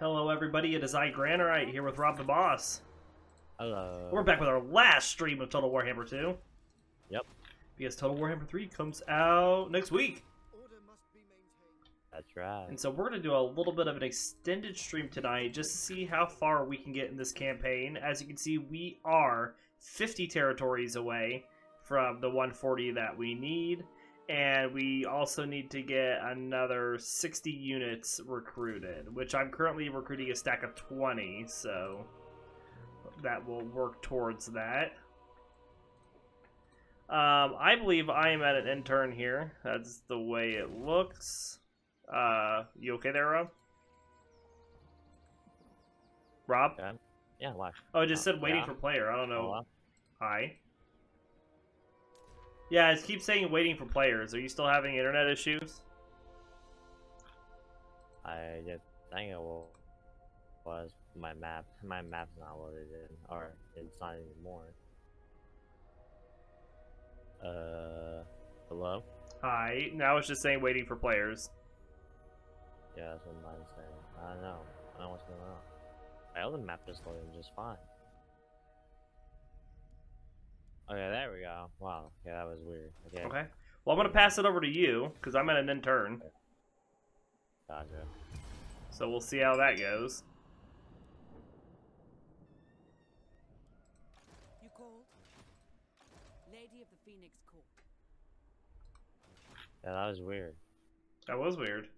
Hello everybody, it is I, Granorite, here with Rob the Boss. Hello. We're back with our last stream of Total Warhammer 2. Yep. Because Total Warhammer 3 comes out next week. That's right. And so we're going to do a little bit of an extended stream tonight just to see how far we can get in this campaign. As you can see, we are 50 territories away from the 140 that we need. And we also need to get another 60 units recruited, which I'm currently recruiting a stack of 20, so that will work towards that. I believe I am at an end turn here. That's the way it looks. You okay there, Rob? Rob? Yeah, live. Oh, it just said waiting for player. I don't know. Hi. Yeah, it keeps saying waiting for players. Are you still having internet issues? I just think it was my map. My map's not loaded in, or it's not anymore. Hello? Hi. Now it's just saying waiting for players. Yeah, that's what mine's saying. I don't know. I don't know what's going on. My other map is loading just fine. Okay, there we go. Wow. Yeah, that was weird. Okay. Okay. Well, I'm gonna pass it over to you because I'm at an end turn. Gotcha. So we'll see how that goes. You called? Lady of the Phoenix called. Yeah, that was weird. That was weird.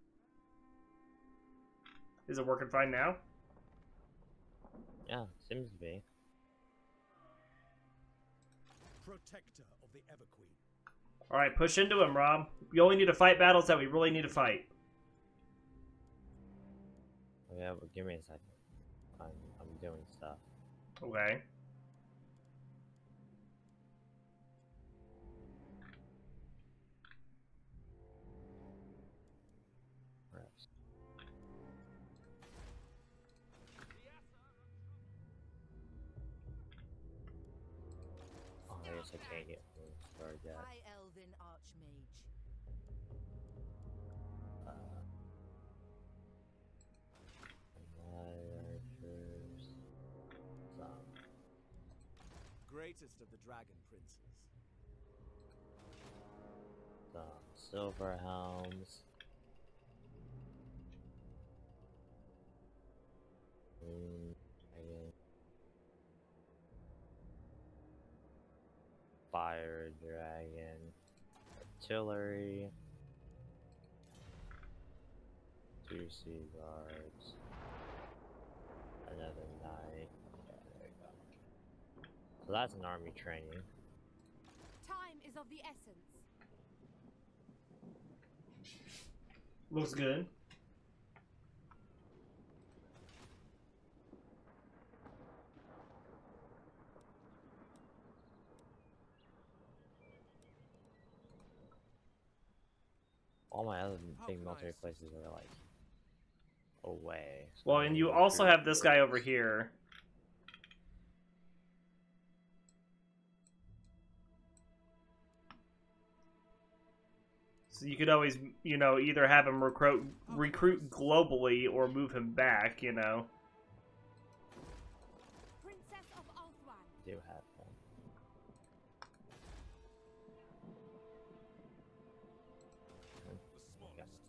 Is it working fine now? Yeah, seems to be. Protector of the Everqueen. Alright, push into him, Rob. We only need to fight battles that we really need to fight. Yeah, well, give me a second. I'm doing stuff. Okay. I can't get started yet. High Elven Archmage. Greatest of the Dragon Princes. Some Silver Helms. Fire Dragon, Artillery, 2 Sea Guards, another Knight. Yeah, there we go. So that's an army training. Time is of the essence. Looks good. All my other big military places are like away. So well, and you also have this guy over here. So you could always, you know, either have him recruit globally or move him back, you know. Princess of Althwan. Do have.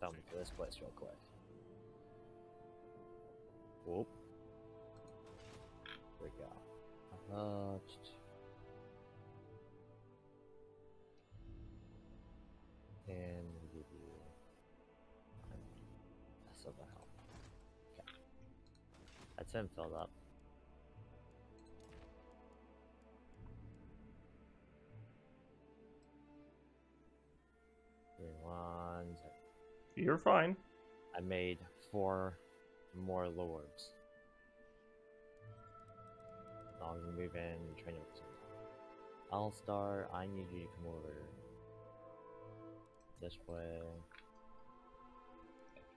Come to this place real quick. Whoop. Here we go. And give you a silver helm. Okay. That's him filled up. You're fine. I made 4 more lords. I'll move in and train up to Alstar, I need you to come over this way.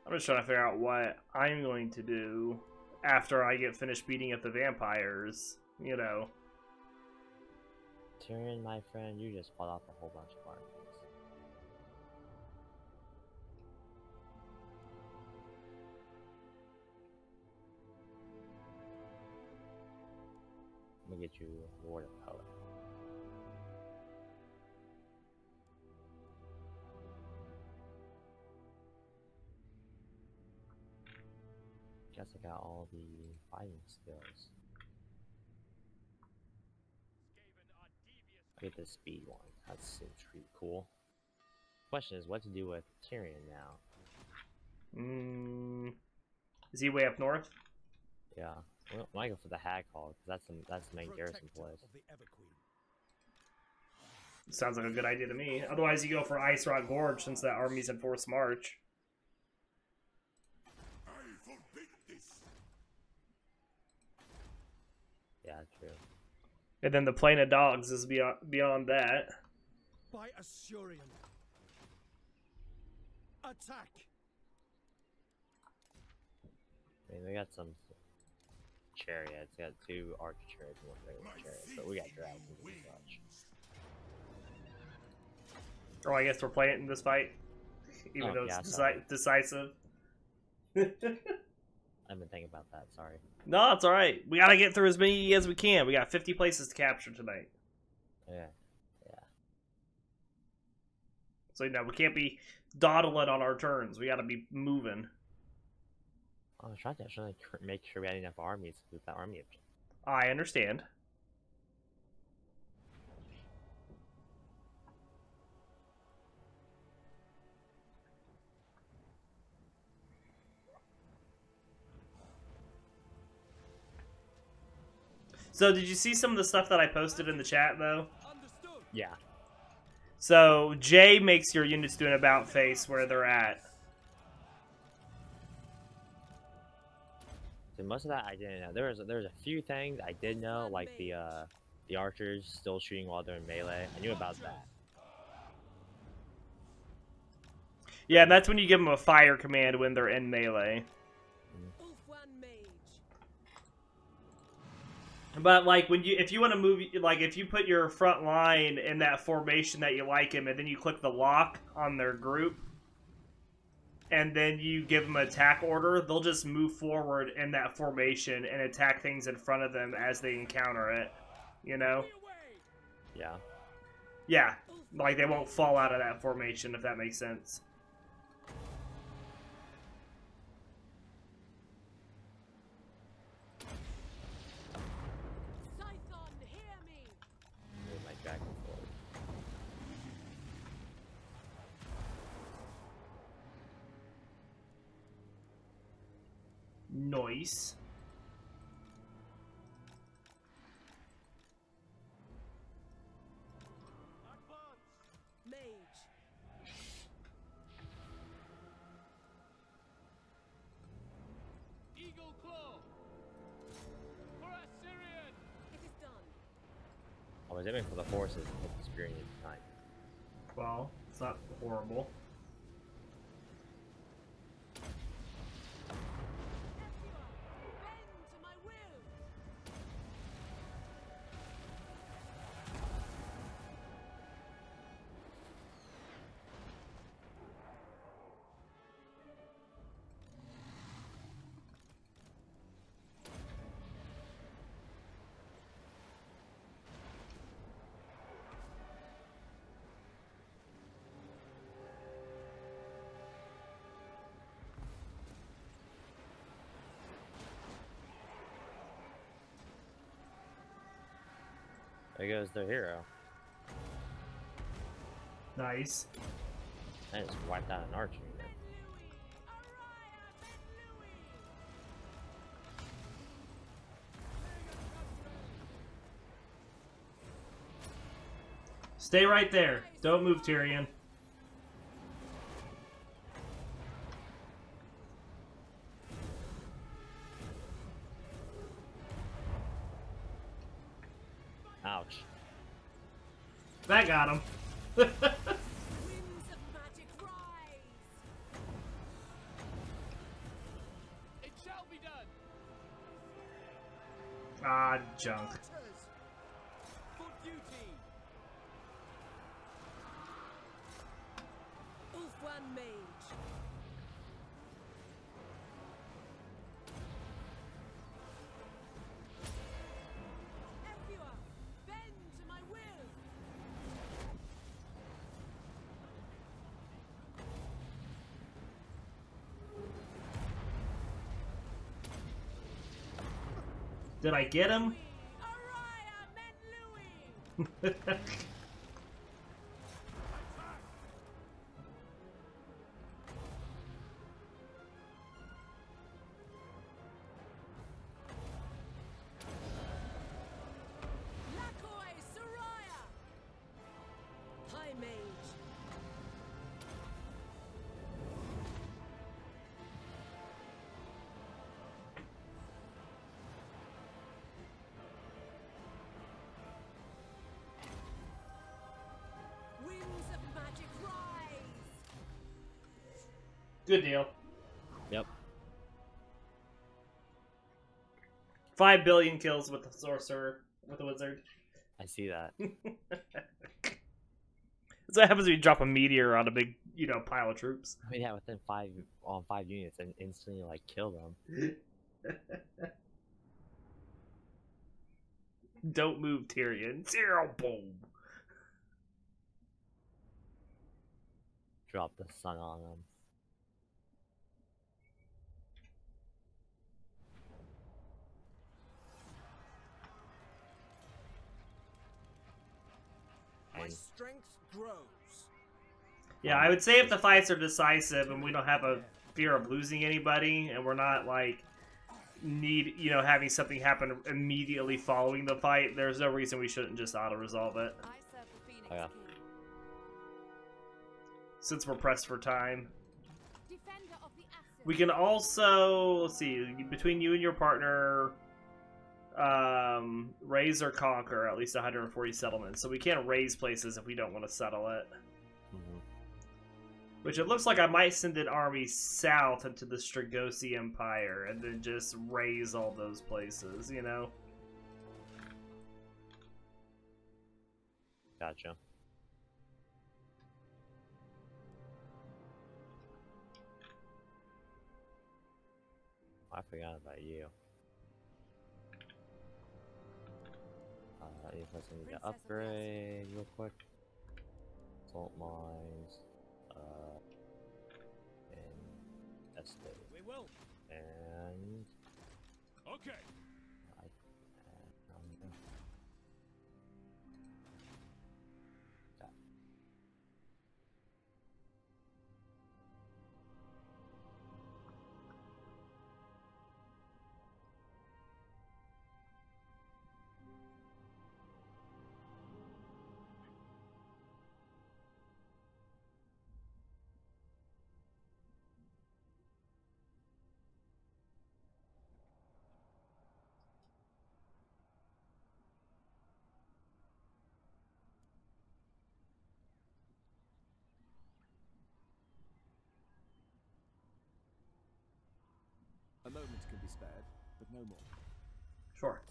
I'm just trying to figure out what I'm going to do after I get finished beating up the vampires, you know. Tyrion, my friend, you just fought off a whole bunch of armies. me get you a ward of power. Guess I got all the fighting skills. Get the speed one. That seems pretty cool. Question is, what to do with Tyrion now? Is he way up north? Yeah, well, I might go for the Hag Hall because that's the main garrison place. Sounds like a good idea to me. Otherwise, you go for Ice Rock Gorge since that army's in forced march. Yeah, true. And then the Plane of Dogs is beyond that. By Asuryan. Attack. I mean, they got some chariots. They got two archer chariots and one regular chariot, but we got dragons and such. Oh, I guess we're playing in this fight, even though yeah, it's decisive. I've been thinking about that, sorry. No, it's alright. We gotta get through as many as we can. We got 50 places to capture tonight. Yeah. Yeah. So, no, we can't be dawdling on our turns. We gotta be moving. I was trying to actually make sure we had enough armies with that army. I understand. So did you see some of the stuff that I posted in the chat, though? Yeah. So J makes your units do an about face where they're at. And most of that I didn't know. There was a few things I did know, like the archers still shooting while they're in melee. I knew about that. Yeah, and that's when you give them a fire command when they're in melee. But like when you, if you want to move, like if you put your front line in that formation that you like them, and then you click the lock on their group, and then you give them an attack order, they'll just move forward in that formation and attack things in front of them as they encounter it. You know? Yeah. Yeah. Like they won't fall out of that formation, if that makes sense. Noise. Mage. Eagle claw. For Assyrian. It is done. I was aiming for the horses and the spear at the time. Well, it's not horrible. There goes their hero. Nice. I just wiped out an archer. Stay right there. Don't move, Tyrion. That got him. Winds of magic rise. It shall be done. Ah, junk. For duty. Oof, one mage. Did I get him? Good deal. Yep. 5 billion kills with the sorcerer, with the wizard. I see that. That's what happens when you drop a meteor on a big, you know, pile of troops. I mean, yeah, within five units and instantly like kill them. Don't move, Tyrion. Zero, boom. Drop the sun on them. My strength grows. Yeah, I would say if the fights are decisive and we don't have a fear of losing anybody, and we're not like you know, having something happen immediately following the fight, there's no reason we shouldn't just auto resolve it. Oh, yeah. Since we're pressed for time, we can also, let's see, between you and your partner. Raise or conquer at least 140 settlements, so we can't raise places if we don't want to settle it. Mm-hmm. Which it looks like I might send an army south into the Stragosi Empire and then just raise all those places, you know? Gotcha. I forgot about you. Let's need to upgrade real quick. Salt mines, and estate. We will. And okay. A moment can be spared, but no more. Sure.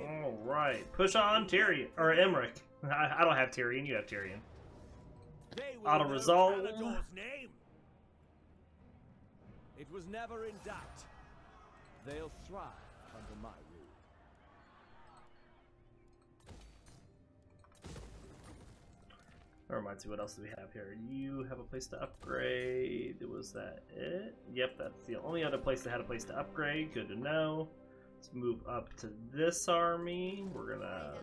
All right, push on Tyrion or Imrik. I don't have Tyrion. You have Tyrion. Auto resolve. It was never in doubt. They'll thrive under my rule. That reminds me, what else do we have here? You have a place to upgrade. Was that it? Yep, that's the only other place that had a place to upgrade. Good to know. Let's move up to this army. We're gonna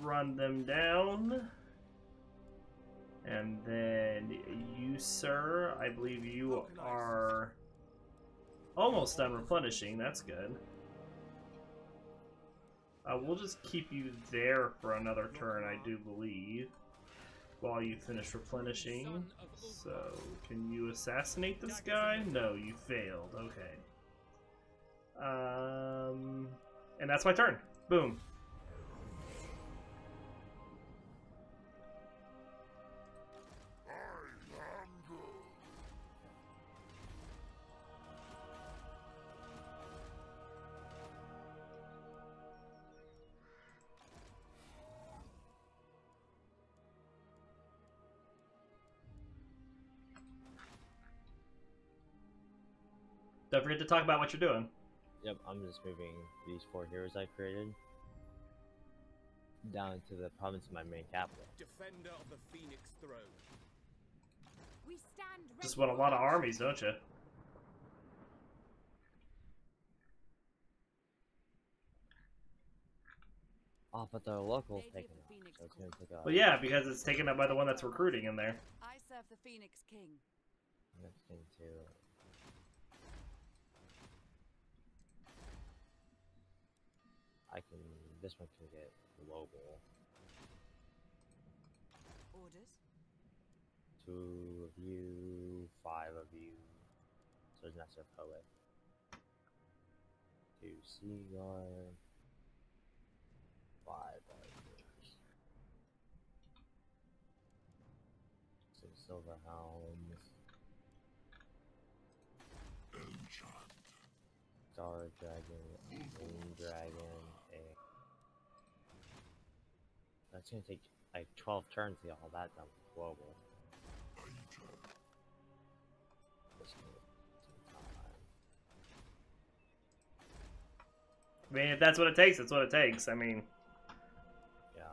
run them down. And then you, sir, I believe you are... almost done replenishing, that's good. We'll just keep you there for another turn, I do believe, while you finish replenishing. So, can you assassinate this guy? No, you failed. Okay. And that's my turn. Boom. Don't forget to talk about what you're doing. Yep, I'm just moving these four heroes I created down to the province of my main capital. Defender of the Phoenix Throne. We stand ready. Just want a lot of armies, don't you? Oh, but the local's taken up. So it's gonna take up. Well, yeah, because it's taken up by the one that's recruiting in there. I serve the Phoenix King. That's thing too. I can. This one can get global. Orders. 2 of you, 5 of you. So it's not so poet. 2 sea guard. 5 archers. 6 silver hounds. Star dragon, moon dragon, and that's gonna take like 12 turns to get all that done with global. I mean, if that's what it takes, that's what it takes. I mean, yeah.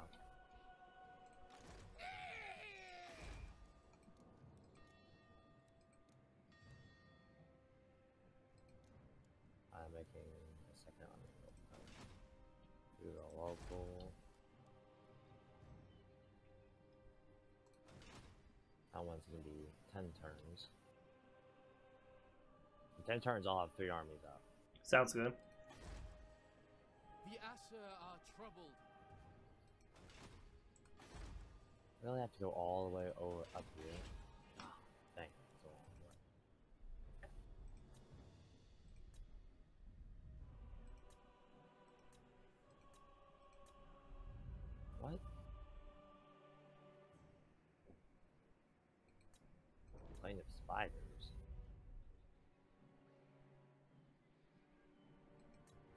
I'm making a second on the local. That one's gonna be 10 turns. In 10 turns, I'll have 3 armies up. Sounds good. The Asur are troubled. Really have to go all the way over up here. Dang, that's a long way. What? Plane of Spiders.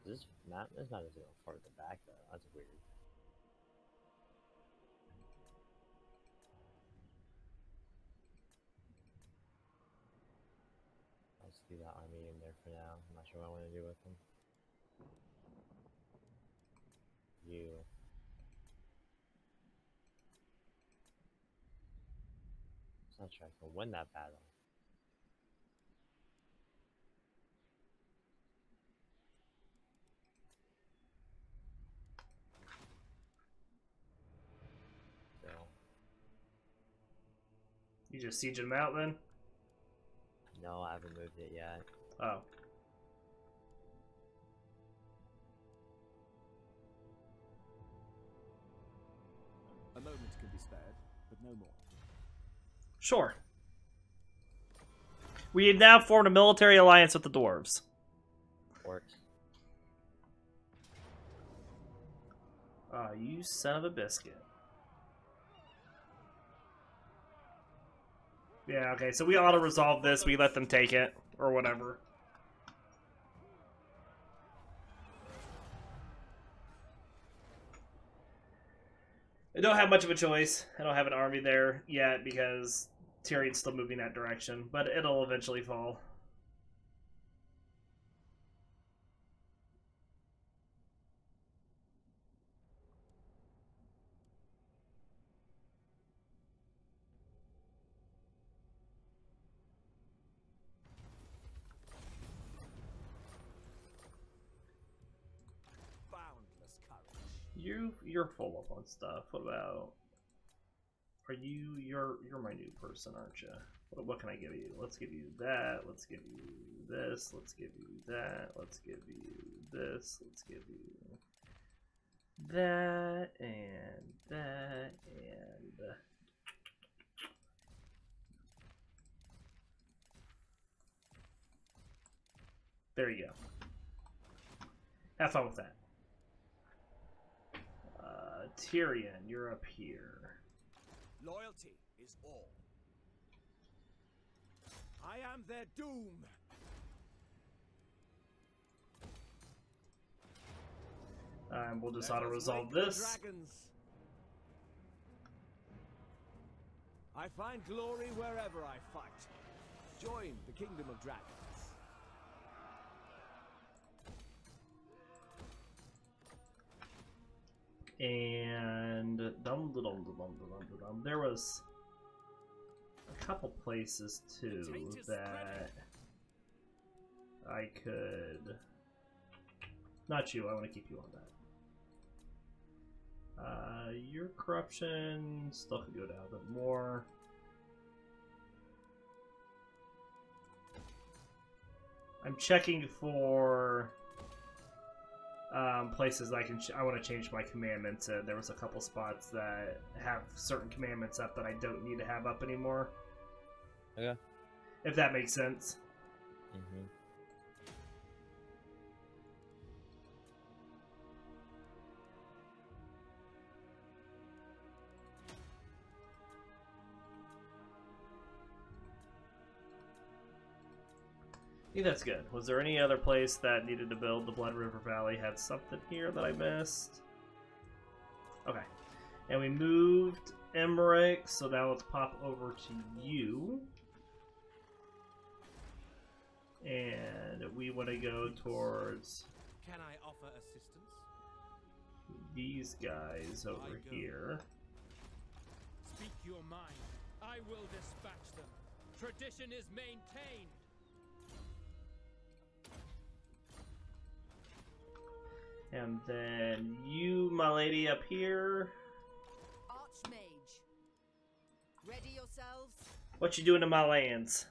This map is not as far the back though. That's weird. I'll just leave that army in there for now. I'm not sure what I want to do with them. You. I'm not sure I can win that battle. So. You just sieging him out then? No, I haven't moved it yet. Oh. A moment can be spared, but no more. Sure. We have now formed a military alliance with the dwarves. Works. Ah, you son of a biscuit. Yeah, okay, so we ought to resolve this. We let them take it, or whatever. I don't have much of a choice. I don't have an army there yet because Tyrion's still moving that direction, but it'll eventually fall. You're full up on stuff. What about? Are you? You're my new person, aren't you? What can I give you? Let's give you that. Let's give you this. Let's give you that. Let's give you this. Let's give you that and that and. There you go. Have fun with that. Tyrion, you're up here. Loyalty is all. I am their doom. And we'll just auto-resolve this. Dragons. I find glory wherever I fight. Join the Kingdom of Dragons. And there was a couple places too that I could. Not you. I want to keep you on that. Your corruption still could go down a bit more. I'm checking for places I can. I want to change my commandments. There was a couple spots that have certain commandments up that I don't need to have up anymore. Okay. If that makes sense. Mm-hmm. I think that's good. Was there any other place that needed to build? The Blood River Valley had something here that I missed. Okay. And we moved Imrik, so now let's pop over to you. And we want to go towards Can I offer assistance? These guys over here. Speak your mind. I will dispatch them. Tradition is maintained. And then you, my lady, up here. Archmage. Ready yourselves. What you doing to my lands?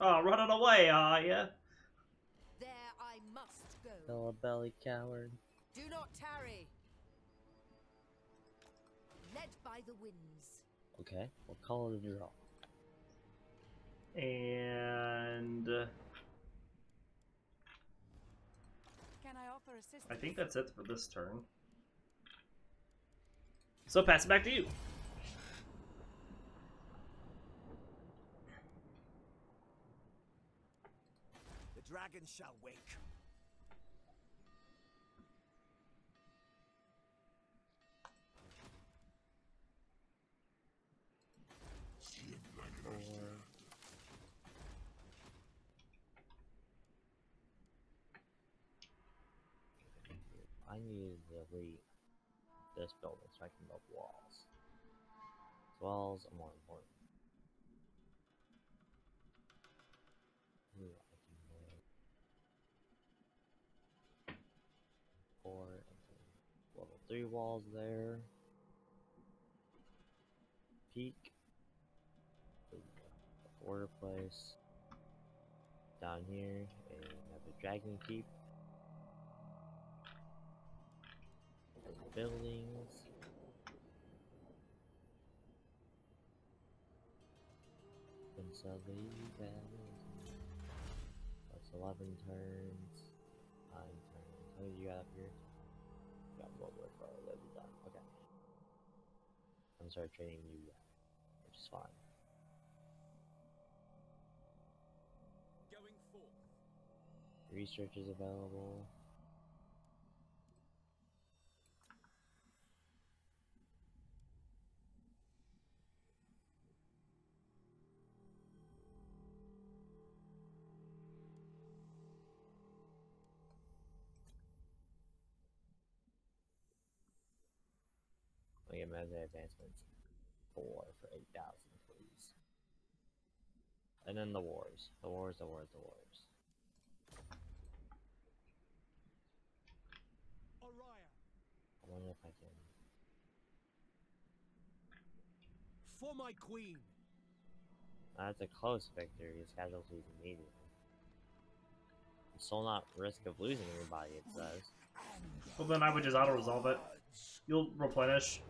Oh, running away, are ya? There I must go. Still a belly coward. Do not tarry. Led by the winds. Okay, we'll call it a draw. And I think that's it for this turn. So pass it back to you. The dragon shall wake. I need to delete this building so I can build walls. Walls are more important. Ooh, I can build 4 and 3 level 3 walls there. Peak. The border place. Down here, and another dragon keep. Buildings. That's 11 turns. 9 turns. How did you got up here? You got Blood River Valley. That'd be done. Okay. I'm gonna start training you guys, which is fine. Going forth. Research is available. Measure advancements 4 for 8,000, please. And then the wars. The wars. I wonder if I can. For my queen. That's a close victory. His casualties immediately. I'm still not at risk of losing anybody. It says. Well, then I would just auto resolve it. You'll replenish.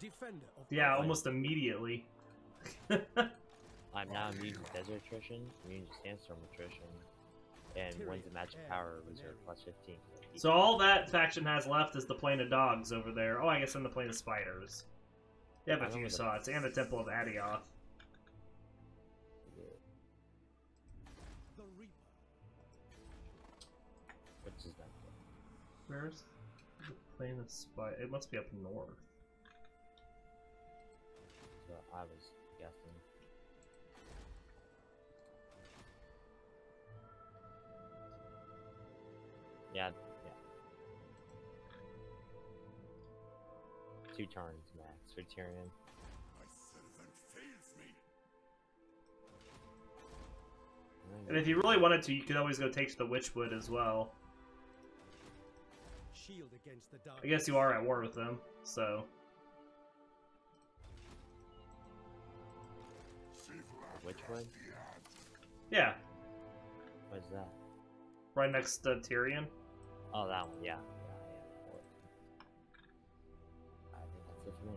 Defender of yeah, almost immediately. I'm now immune to desert attrition, immune to sandstorm attrition, and wins the magic power reserve +15. So all that faction has left is the Plane of Dogs over there. Oh, I guess I'm the Plane of Spiders. They have a few sots, and the Temple of Adioth. Which is that? Where's the Plane of Spiders? It must be up north. what I was guessing. Yeah, yeah. 2 turns max for Tyrion. My servant fails me. And if you really wanted to, you could always go take to the Witchwood as well. Shield against the dark. I guess you are at war with them, so. Witchwood? Yeah. What's that? Right next to Tyrion. Oh, that one, yeah. I think that's it for me.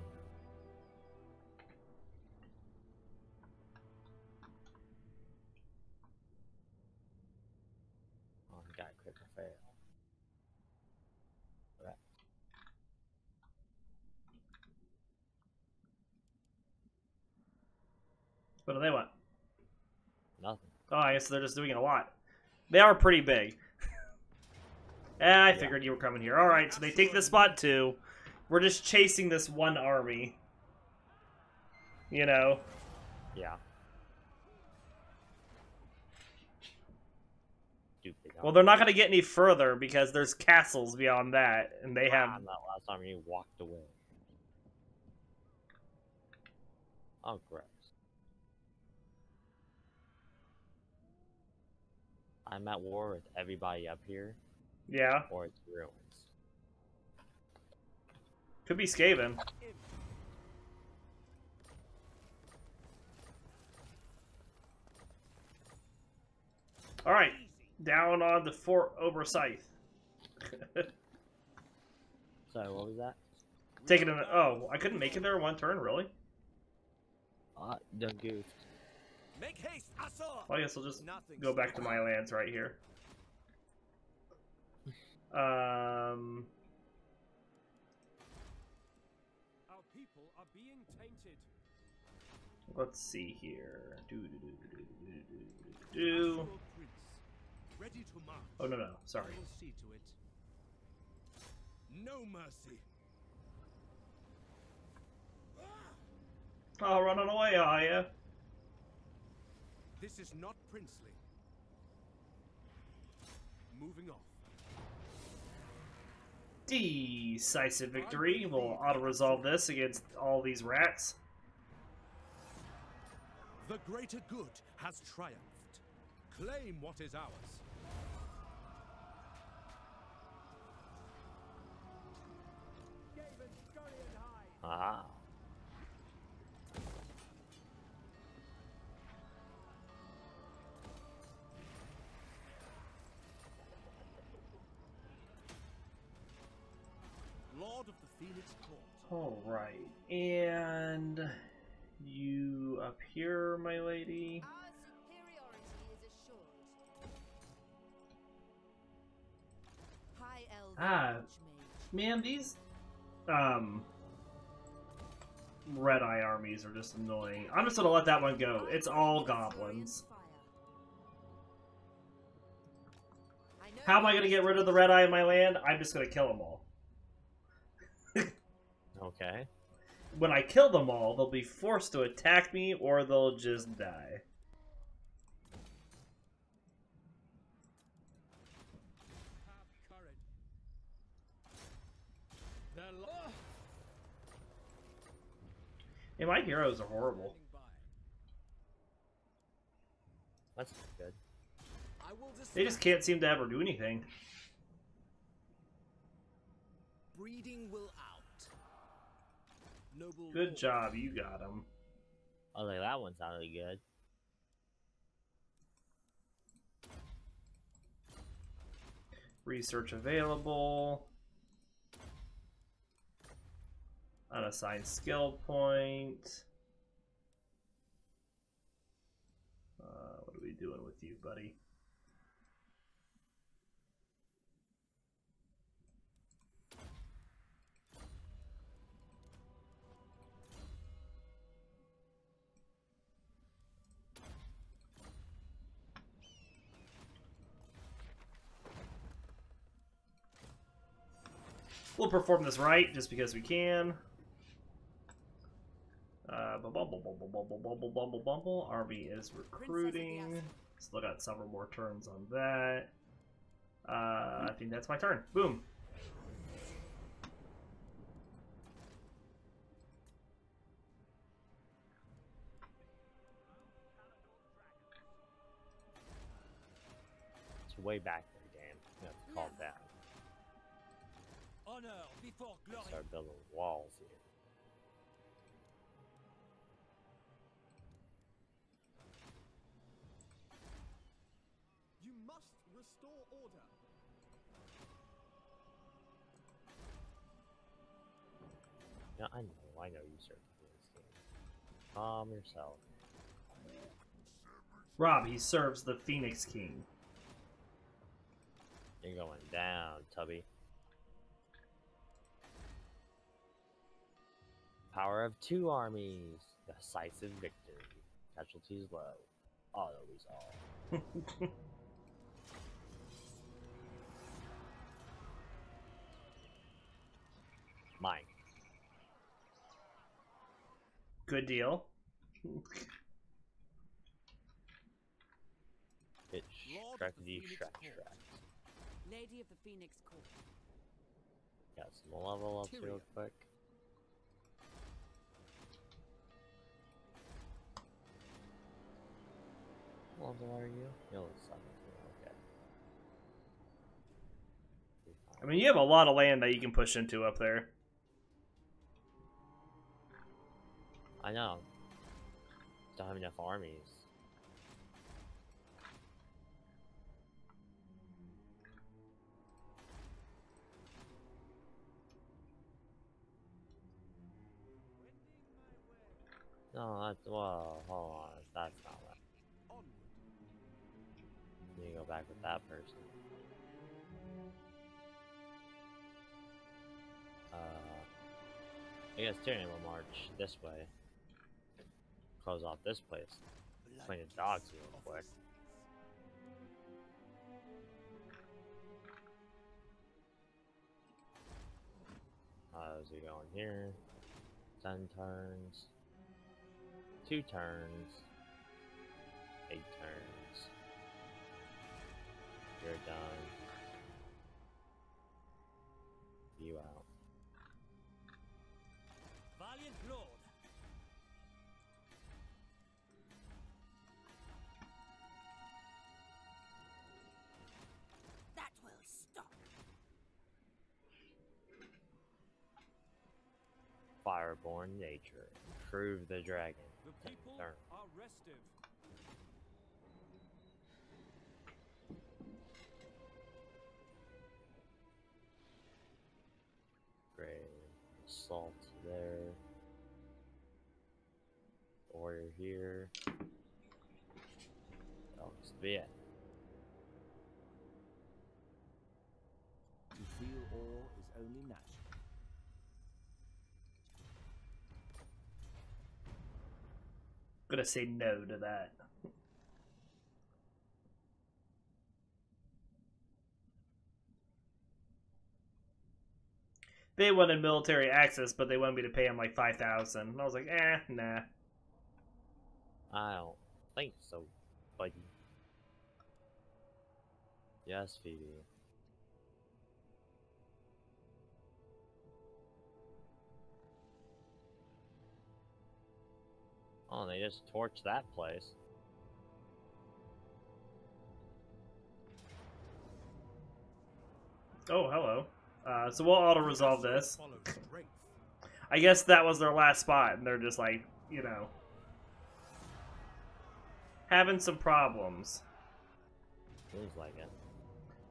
Oh, I got critical fail. Alright. What do they want? Nothing. Oh, I guess they're just doing it a lot. They are pretty big. And I figured you were coming here. Alright, so they take this spot too. We're just chasing this one army. You know? Yeah. Stupid. Well, they're not going to get any further because there's castles beyond that. And they have... That last army walked away. Oh, crap. I'm at war with everybody up here. Yeah. Or it's ruins. Could be Skaven. Alright. Down on the Fort Obersyth. Sorry, what was that? Taking an... Oh, I couldn't make it there in 1 turn, really? Don't goof. Make haste, well, I guess I'll just go back to my lands right here. Our people are being tainted. Let's see here. Ready to march. Oh no, sorry. We'll see to it. No mercy. Oh, running away, are ya? This is not princely. Moving off. Decisive victory. We'll auto-resolve this against all these rats. The greater good has triumphed. Claim what is ours. Ah. Alright, and you up here, my lady. Our superiority is assured. High elf. Ah, man, these red eye armies are just annoying. I'm just gonna let that one go. It's all goblins. How am I gonna get rid of the red eye in my land? I'm just gonna kill them all. Okay. When I kill them all, they'll be forced to attack me or they'll just die. Have courage. Hey, my heroes are horrible. That's not good. They just can't seem to ever do anything. Breeding will out. Good job, you got him. Oh, like that one sounded good. Research available. Unassigned skill point. What are we doing with you, buddy? We'll perform this right, just because we can. Bumble. Army is recruiting. Still got several more turns on that. I think that's my turn. Boom. It's way back there, Dan. You have to calm down. Honor before glory. Start building walls here. You must restore order. No, I know you certainly do this game. Calm yourself. Rob, he serves the Phoenix King. You're going down, Tubby. Power of two armies. Decisive victory. Casualties low. Auto resolve. Mine. Good deal. It's Shrek. Lady of the Phoenix Court. Got some level up real quick. What level are you? You'll suck. Okay. I mean, you have a lot of land that you can push into up there. I know. Don't have enough armies. No, that's... Whoa, hold on. That's not right. You go back with that person. I guess Tyrion will march this way. Close off this place. Plane of Dogs real quick. How's he going here? 10 turns. 2 turns. 8 turns. You're done. You out. Valiant Lord. That will stop. Fireborn nature. Improve the dragon. The people are restive. Salt there. Order here. That looks to be it. To feel all is only natural. I'm gonna say no to that. They wanted military access, but they wanted me to pay them like 5,000. I was like, eh, nah. I don't think so, buddy. Yes, Phoebe. Oh, they just torched that place. Oh, hello. So we'll auto-resolve this. I guess that was their last spot, and they're just like, you know, having some problems. Seems like it.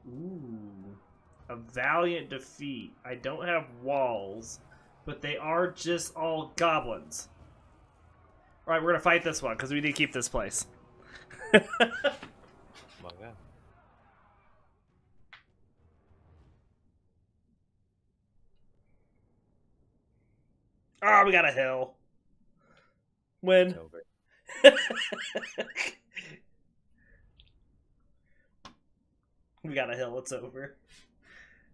Ooh. A valiant defeat. I don't have walls, but they are just all goblins. Alright, we're gonna fight this one, because we need to keep this place. Come on, guys. Oh, we got a hill. Win. It's over. We got a hill. It's over.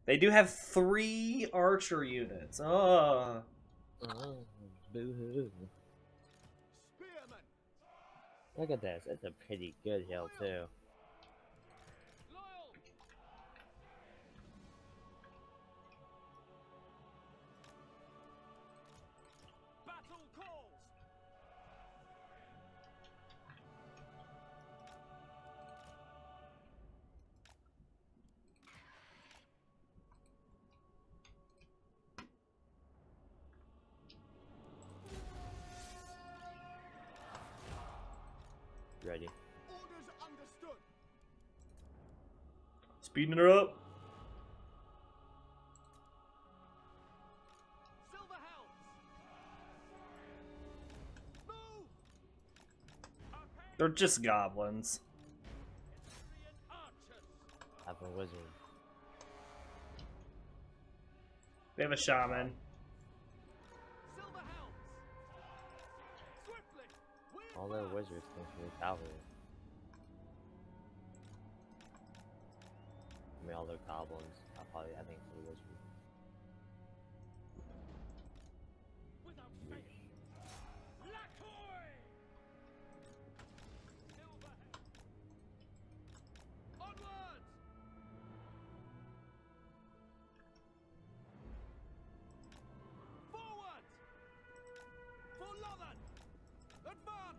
They do have 3 archer units. Oh. Boo-hoo. Look at this, it's a pretty good hill too. Ready. Orders understood. Speeding her up. Silver hounds. Move. They're just goblins. I'm a wizard. They have a shaman. All the wizards come from the cavalry. I mean, all the goblins. I think it's the wizard. Without faith. Black boy. Silverhead. Onward. Forward. For London. Advance.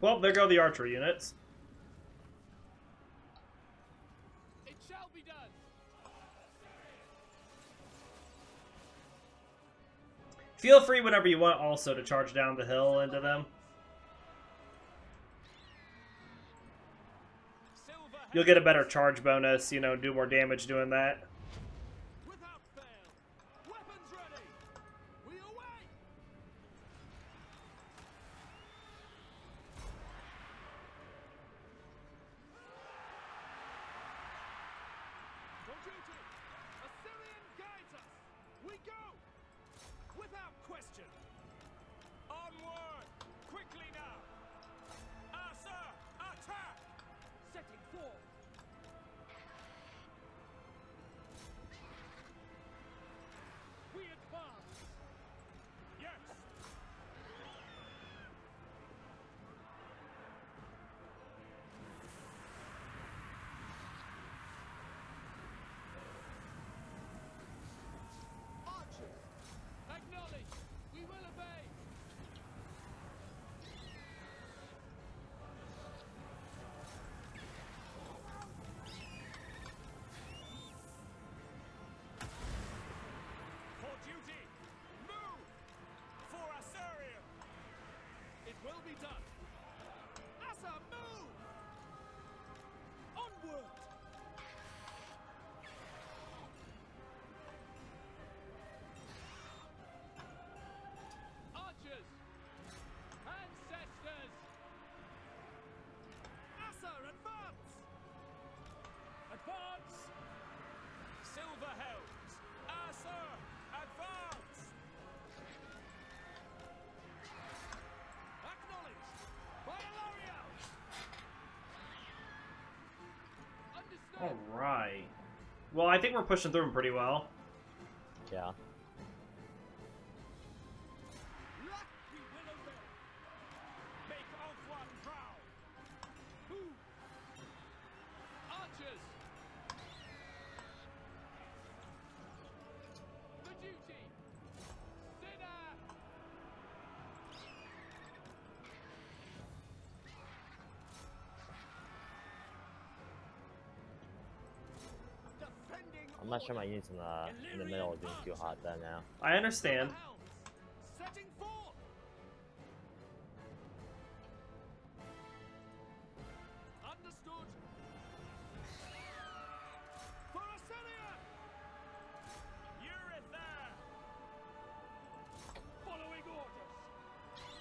Well, there go the archer units. It shall be done. Feel free whenever you want also to charge down the hill into them. You'll get a better charge bonus, you know, do more damage doing that. Will be done. Asa, move! Onward! Archers! Ancestors! Asa, advance! Advance! Silver Helms! Asa, advance! Alright. Well, I think we're pushing through them pretty well. Yeah. I'm not sure my units in the middle are being too hot there now. I understand.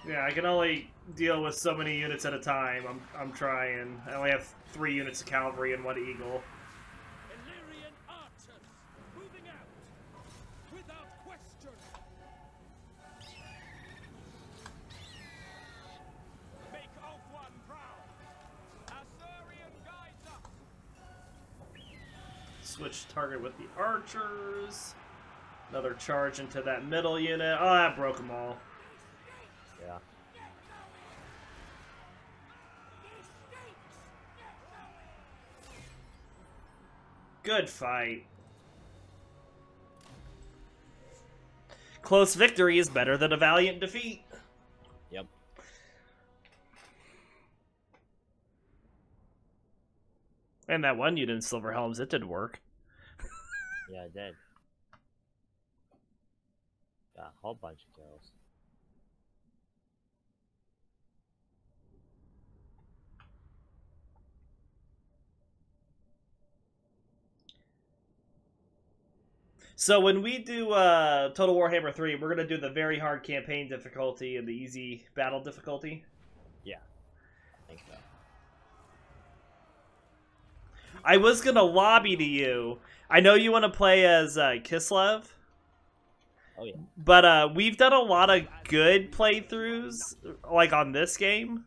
Yeah, I can only deal with so many units at a time. I'm trying. I only have 3 units of cavalry and 1 eagle. Illyrian archers moving out without question. Make off one proud. Asuryan guides up. Switch target with the archers. Another charge into that middle unit. Oh, I broke them all. Yeah. Good fight. Close victory is better than a valiant defeat. Yep. And that one unit in Silver Helms, it did work. Yeah, it did. Got a whole bunch of kills. So when we do Total Warhammer 3, we're going to do the very hard campaign difficulty and the easy battle difficulty? Yeah, I think so. I was going to lobby to you. I know you want to play as Kislev. Oh, yeah. But we've done a lot of good playthroughs, like, on this game.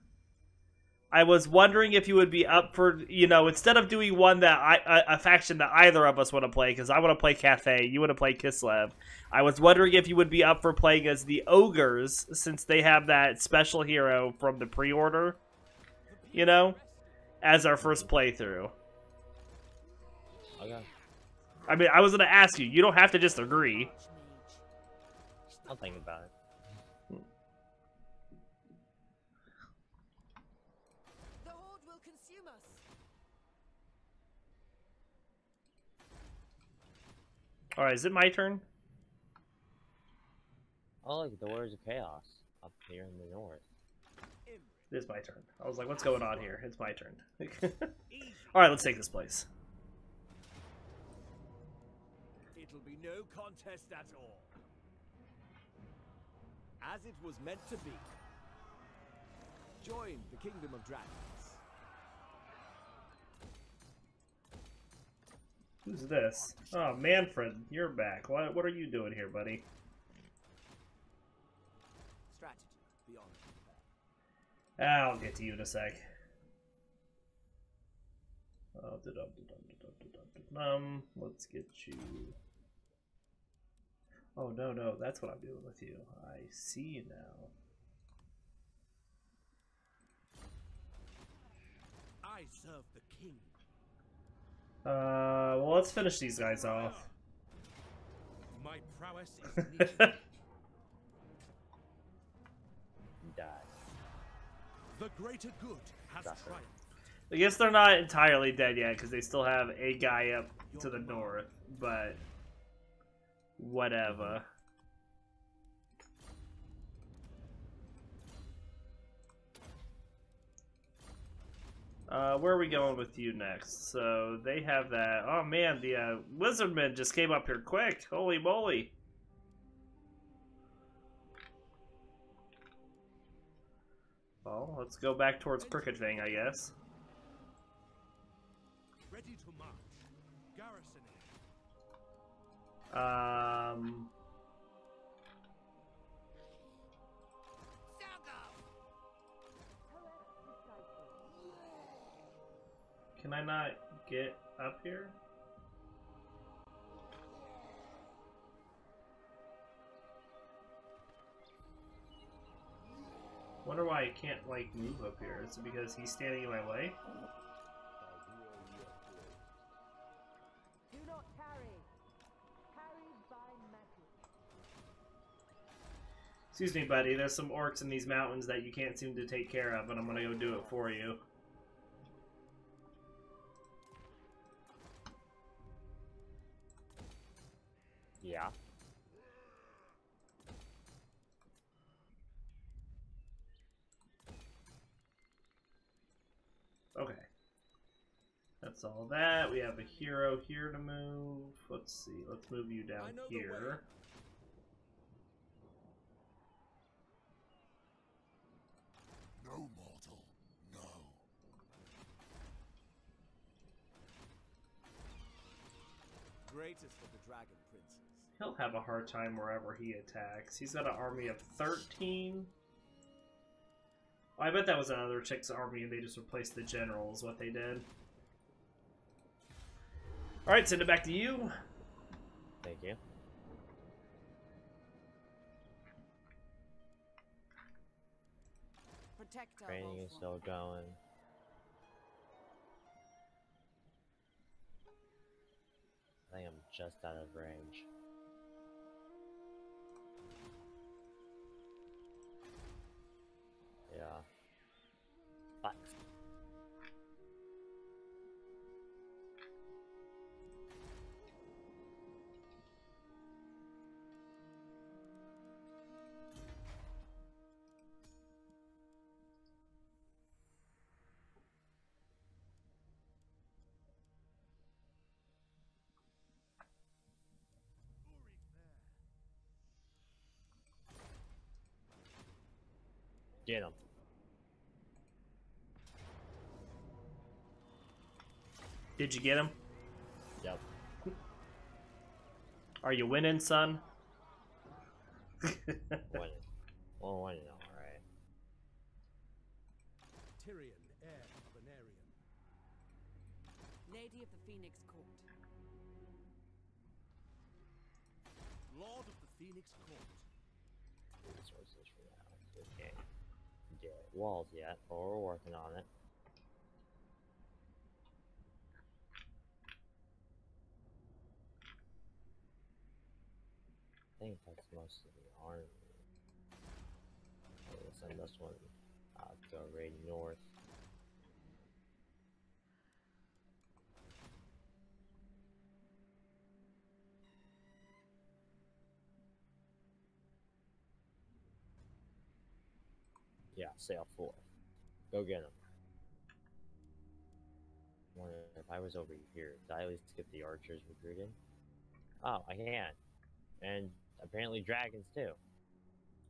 I was wondering if you would be up for, you know, instead of doing one that a faction that either of us want to play, because I want to play Cathay, you want to play Kislev. I was wondering if you would be up for playing as the Ogres, since they have that special hero from the pre-order, you know, as our first playthrough. Okay. I mean, I was going to ask you. You don't have to just agree. I'll think about it. Alright, is it my turn? Oh, look, the Warriors of Chaos up here in the north. It is my turn. I was like, what's going on here? It's my turn. Alright, let's take this place. It'll be no contest at all. As it was meant to be. Join the Kingdom of Dragons. Who's this? Oh, Manfred, you're back. What are you doing here, buddy? Strategy, beyond. I'll get to you in a sec. Oh, let's get you. Oh, no, no, that's what I'm doing with you. I see now. I serve the king. Well, let's finish these guys off. My prowess is needed. Die. The greater good has triumphed. I guess they're not entirely dead yet because they still have a guy up to the north, but whatever. Where are we going with you next? So they have that. Oh man, the wizardmen just came up here quick. Holy moly! Well, let's go back towards Crooked Fang, I guess. Ready to march, garrisoning. Can I not get up here? Wonder why I can't, like, move up here. Is it because he's standing in my way? Do not carry. Carried by magic. Excuse me, buddy. There's some orcs in these mountains that you can't seem to take care of, and I'm gonna go do it for you. Yeah. Okay. That's all that. We have a hero here to move. Let's see. Let's move you down here. greatest of the dragon princes. He'll have a hard time wherever he attacks. He's got an army of 13. I bet that was another chick's army and they just replaced the general is what they did. Alright, send it back to you. Thank you. Training is still going. I think I'm just out of range. Yeah. Fuck. Get him. Did you get him? Yep. Are you winning, son? Winning. Oh, winning, all right. Tyrion, heir of Venarian. Lady of the Phoenix Court. Lord of the Phoenix Court. Resources for that. Okay. Get walls yet, but we're working on it. I think that's most of the army. We'll send this one go raid north. Yeah, sail forth. Go get him. I wonder if I was over here, did I at least skip the archers recruiting? Oh, I can. And apparently dragons too.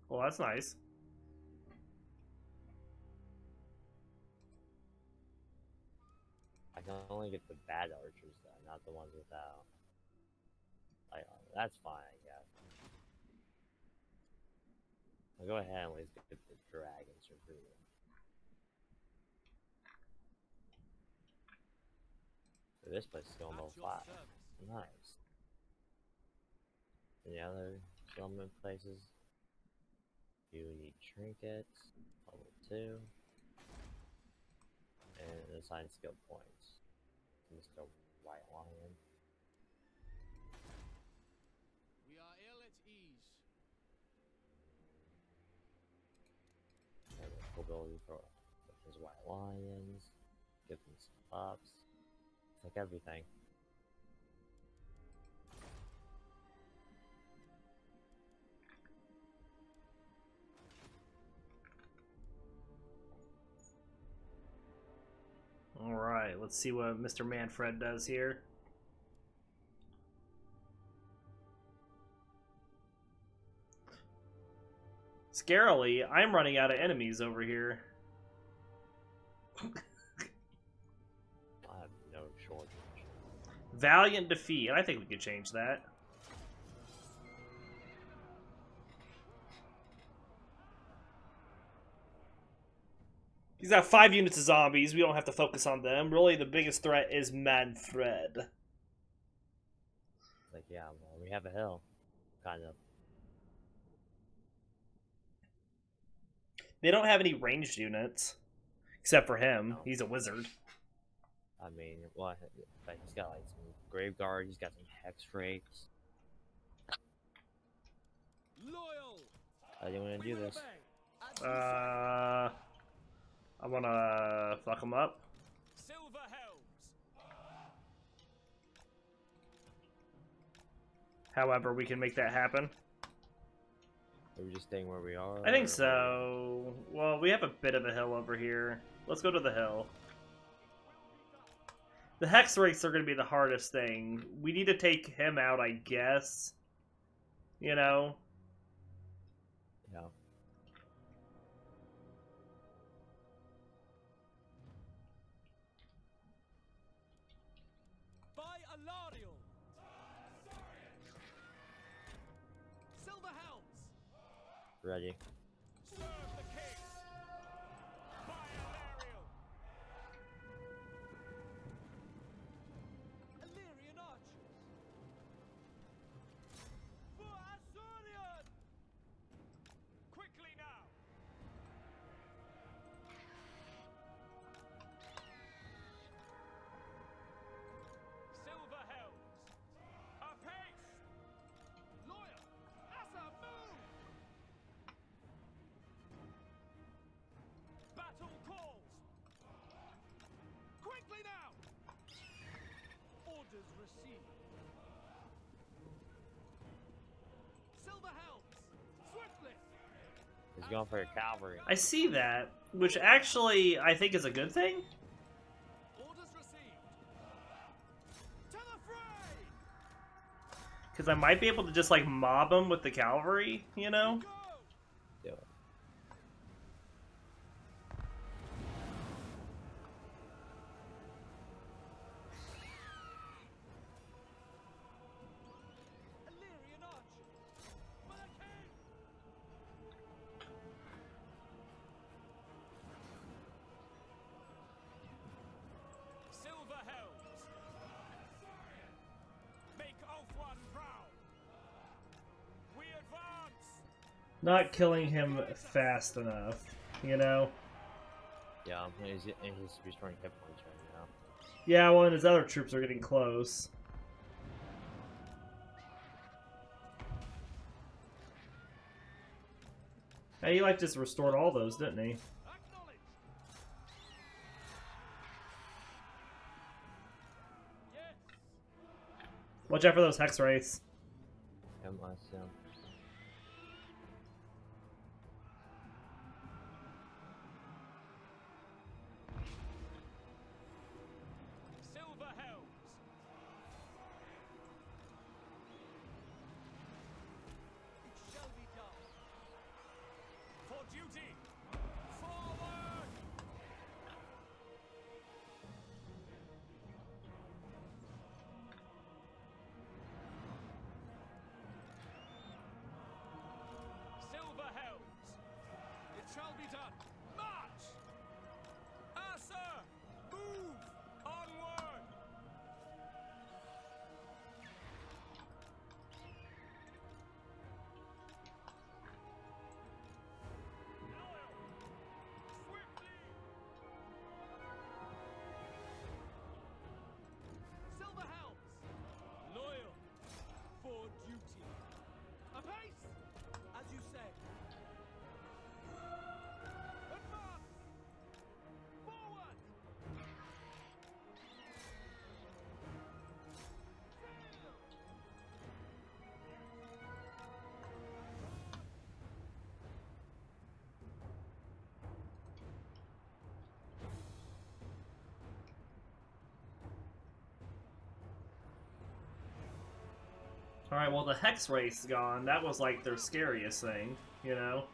Well, that's nice. I can only get the bad archers though, not the ones without. Like, that's fine, I guess. I'll go ahead and at least get the dragons recruited. So this place is going level 5. Nice. Any other settlement places? You need trinkets, level 2. And assign skill points. Mr. White Lion. We are ill at ease. And the ability for his White Lions. Give them some ups. It's like everything. Alright, let's see what Mr. Manfred does here. Scarily, I'm running out of enemies over here. I have no shortage. Valiant defeat. I think we could change that. He's got 5 units of zombies. We don't have to focus on them. Really, the biggest threat is Manfred. Like, yeah, well, we have a hill. Kind of. They don't have any ranged units. Except for him. No. He's a wizard. I mean, well, he's got like some grave guard. He's got some hex rakes. Loyal. How do you want to do this? I want to fuck him up. Silver Helms. However, we can make that happen. Are we just staying where we are? I think so. Well, we have a bit of a hill over here. Let's go to the hill. The hex rakes are going to be the hardest thing. We need to take him out, I guess. You know? Yeah. ready. Serve the king. Fire an aerial. Illyrian archers. For Asuryan. Quickly now. Silver helms. Apace. Loyal. That's a move. Battle calls! Quickly now! Orders received. Silver helms! Swiftly! He's going for your cavalry. I see that, which actually I think is a good thing. Orders received. To the fray! Because I might be able to just like mob them with the cavalry, you know? Not killing him fast enough, you know? Yeah, he's restoring hit points right now. Yeah, well, and his other troops are getting close. Hey, he like just restored all those, didn't he? Watch out for those hex rays. Shall be done. March! Asa! Move! Onward! Swiftly! Silver helms! Loyal! For duty! Apace! As you say! Alright, well the hex race gone, that was like their scariest thing, you know?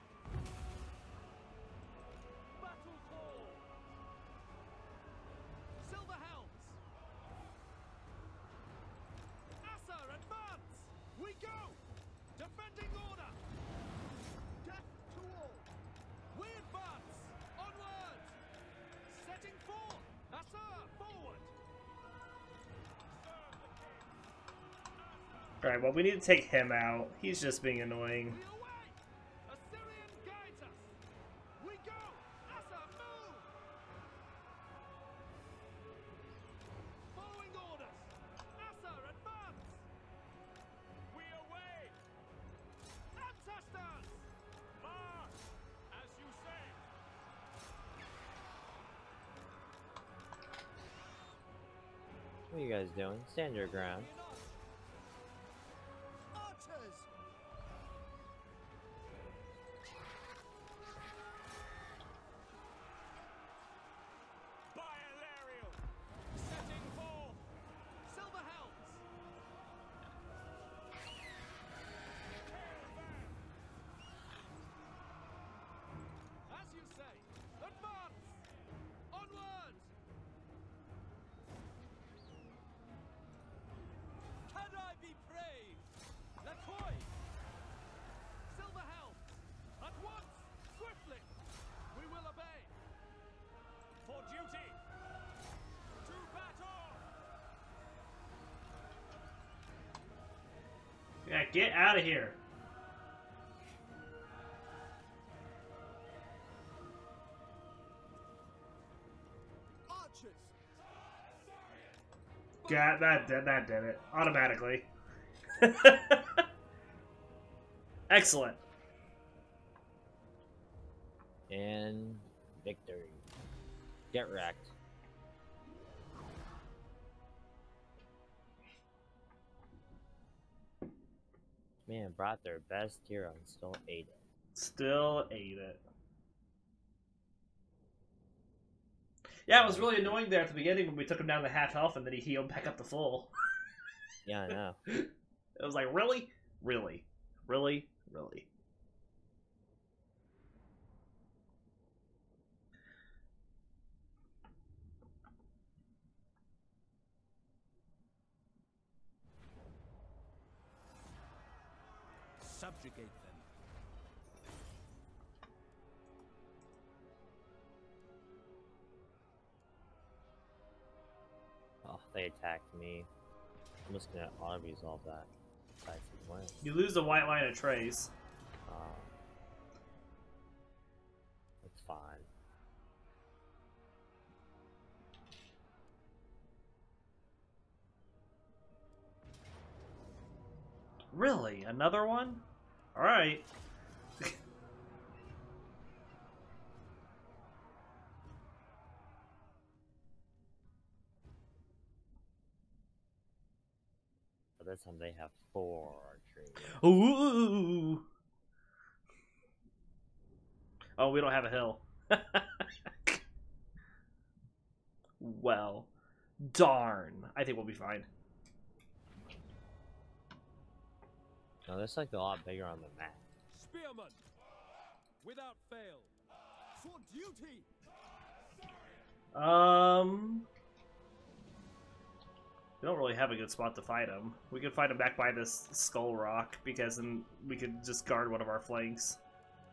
Alright, well, we need to take him out. He's just being annoying. What are you guys doing? Stand your ground. duty! To battle! Yeah, get out of here! God, that did it. Automatically. Excellent. And victory. Get wrecked. Man, brought their best hero and still ate it. Still ate it. Yeah, it was really annoying there at the beginning when we took him down to half health and then he healed back up to full. Yeah, I know. It was like, really? Really? Really? Really? Subjugate them. Oh, they attacked me. I'm just gonna auto resolve that. You lose the white line of trace. That's fine. Really? Another one? Alright. This time they have 4 archery. Ooh! Oh, we don't have a hill. Well, darn. I think we'll be fine. No, that's like a lot bigger on the map. Spearman, without fail, for duty. We don't really have a good spot to fight him. We could fight him back by this skull rock, because then we could just guard one of our flanks,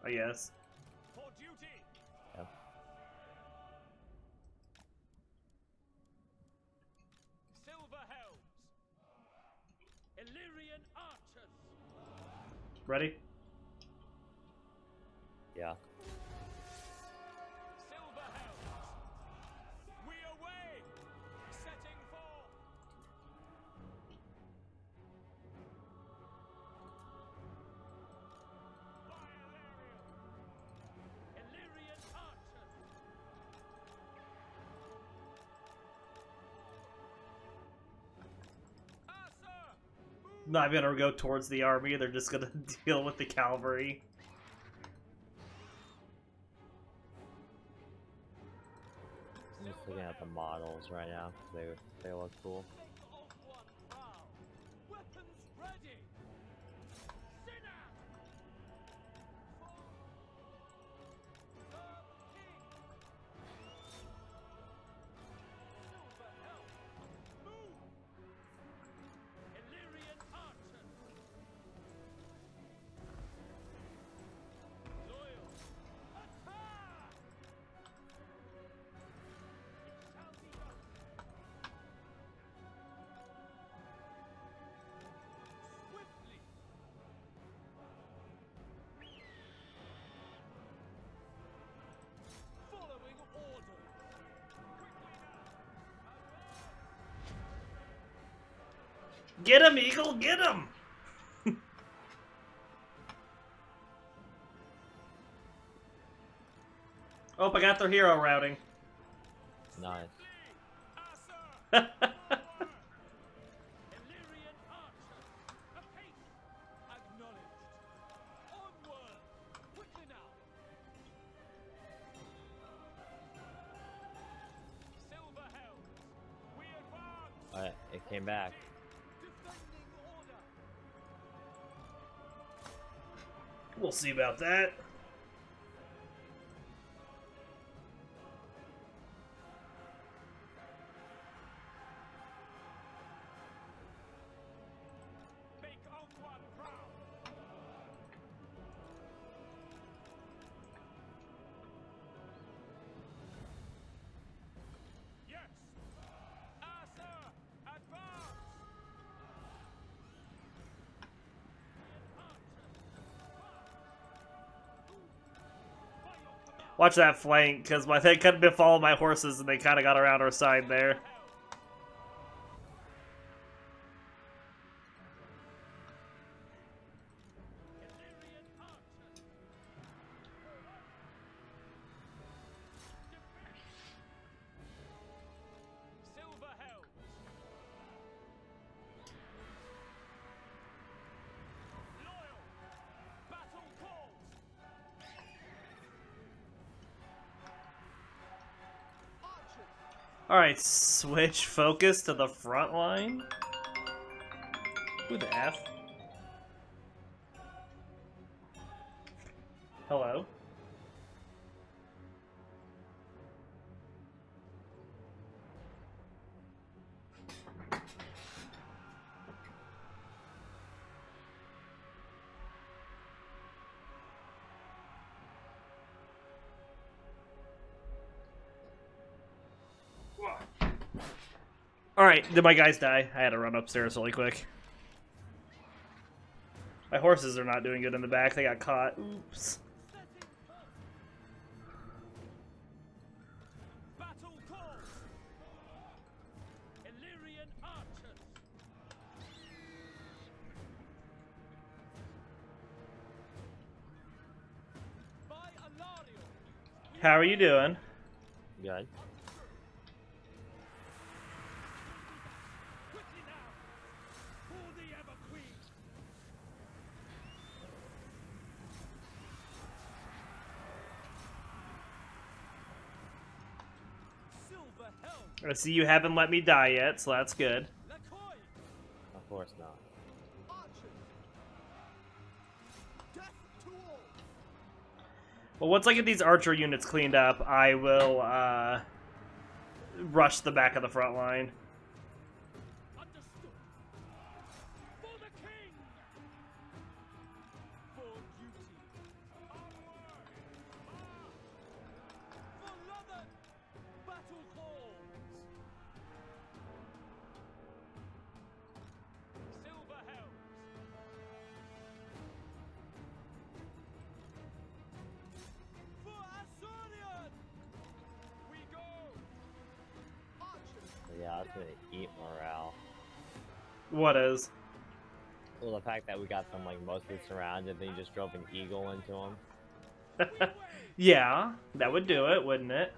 I guess. For duty. Yep. Silver helms. Illyrian archers. Ready? Yeah. Not gonna go towards the army, they're just gonna deal with the cavalry. I'm just looking at the models right now, they look cool. Get him, Eagle! Get him! Oh, I got their hero routing. Nice. Alright, it came back. We'll see about that. Watch that flank, because my thing couldn't have followed my horses, and they kind of got around our side there. Alright, switch focus to the front line. Who the F? Hello? Alright, did my guys die? I had to run upstairs really quick. My horses are not doing good in the back. They got caught. Oops. How are you doing? Good. I see you haven't let me die yet, so that's good. Of course not. Well, once I get these archer units cleaned up, I will rush the back of the front line. What is? Well, the fact that we got them like mostly surrounded, then you just drove an eagle into them. Yeah, that would do it, wouldn't it?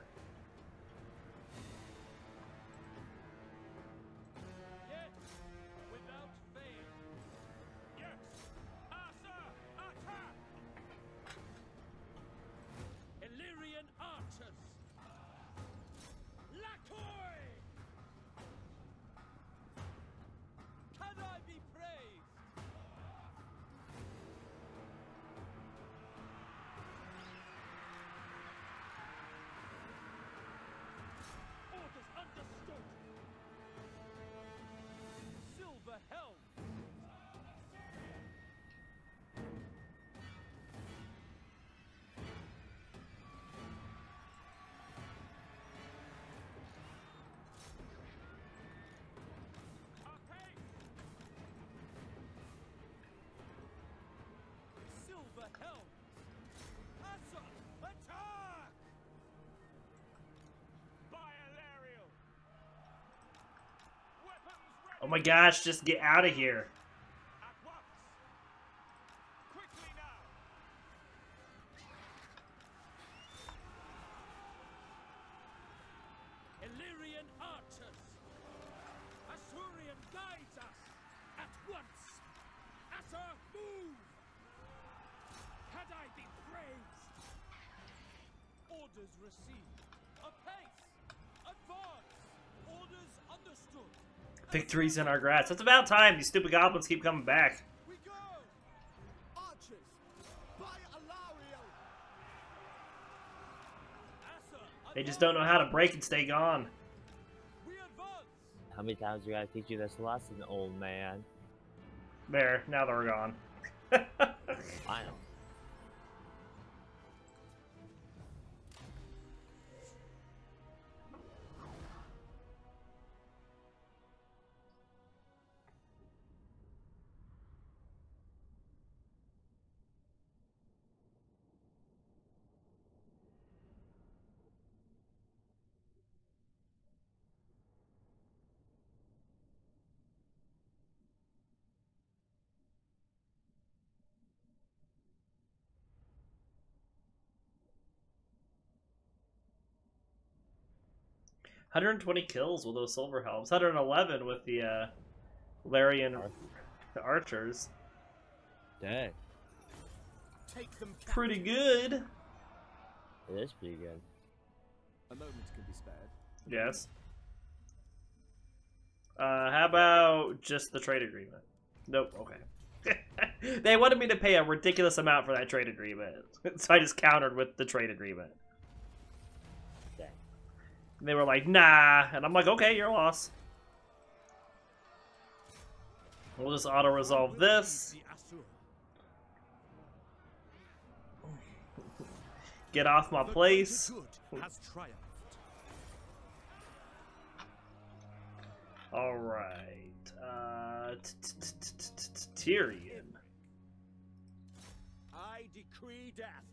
Oh my gosh, just get out of here. Illyrian archers. Asuryan guides us at once. At our move. Had I been praised. Orders received. Apace. Advance. Orders understood. Victories in our grasp. It's about time. These stupid goblins keep coming back. We go. Archers by Alario. They just don't know how to break and stay gone. We advance. How many times do we gotta teach you this lesson, old man? There, now they're gone. I know. 120 kills with those silver helms. 111 with the Larian archers. Dang. Take them. Pretty good. It is pretty good. A moment can be spared. Yes. How about just the trade agreement? Nope. Okay. They wanted me to pay a ridiculous amount for that trade agreement, so I just countered with the trade agreement. Dang. They were like, "Nah," and I'm like, "Okay, your loss." We'll just auto resolve this. Get off my place. Alright. Tyrion. I decree death.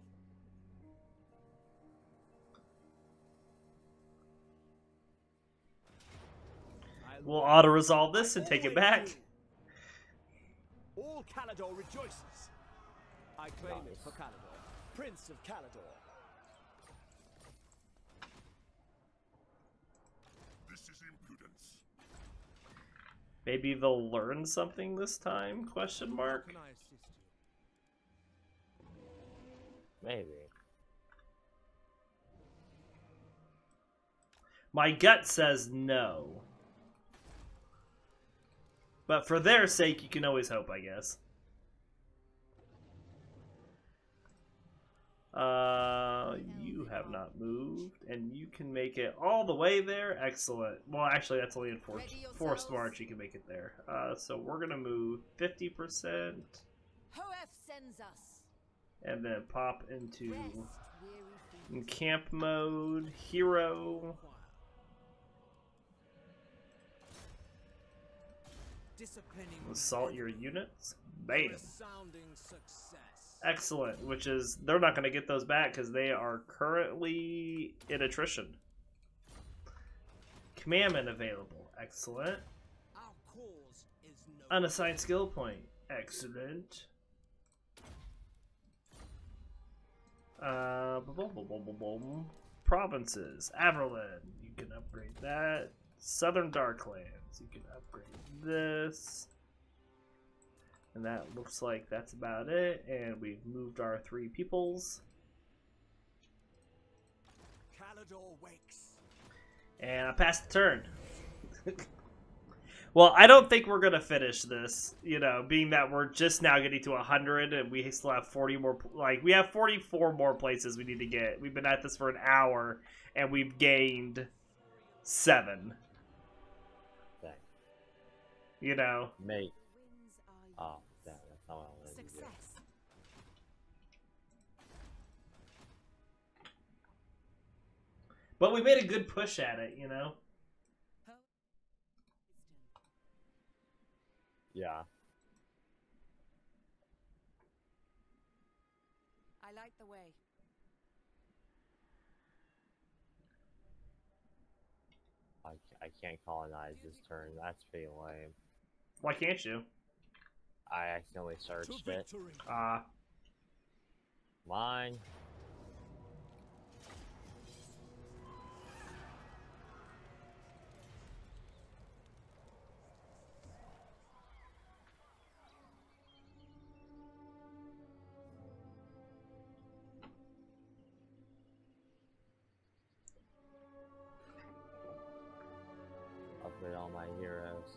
We'll auto resolve this and take it back. All Caledor rejoices. I claim it for Caledor, Prince of Caledor. This is impudence. Maybe they'll learn something this time? Question mark. Maybe. My gut says no. But for their sake, you can always hope, I guess. You have not moved, and you can make it all the way there. Excellent. Well, actually, that's only in forced march. You can make it there. So we're gonna move 50%, and then pop into camp mode. Hero. Assault your units. Bam. Excellent, which is, they're not going to get those back because they are currently in attrition. Commandment available. Excellent. Unassigned skill point. Excellent. Provinces. Averland. You can upgrade that. Southern Darklands. You can upgrade this. And that looks like that's about it. And we've moved our three peoples. Caledor wakes. And I passed the turn. Well, I don't think we're going to finish this, you know, being that we're just now getting to 100 and we still have 40 more, like, we have 44 more places we need to get. We've been at this for an hour and we've gained 7. Dang. You know. Mate. Oh, damn, that's not what I wanted to do. But we made a good push at it, you know? Yeah. I like the way. I can't colonize this turn. That's pretty lame. Why can't you? I accidentally searched it. Mine. Upgrade all my heroes.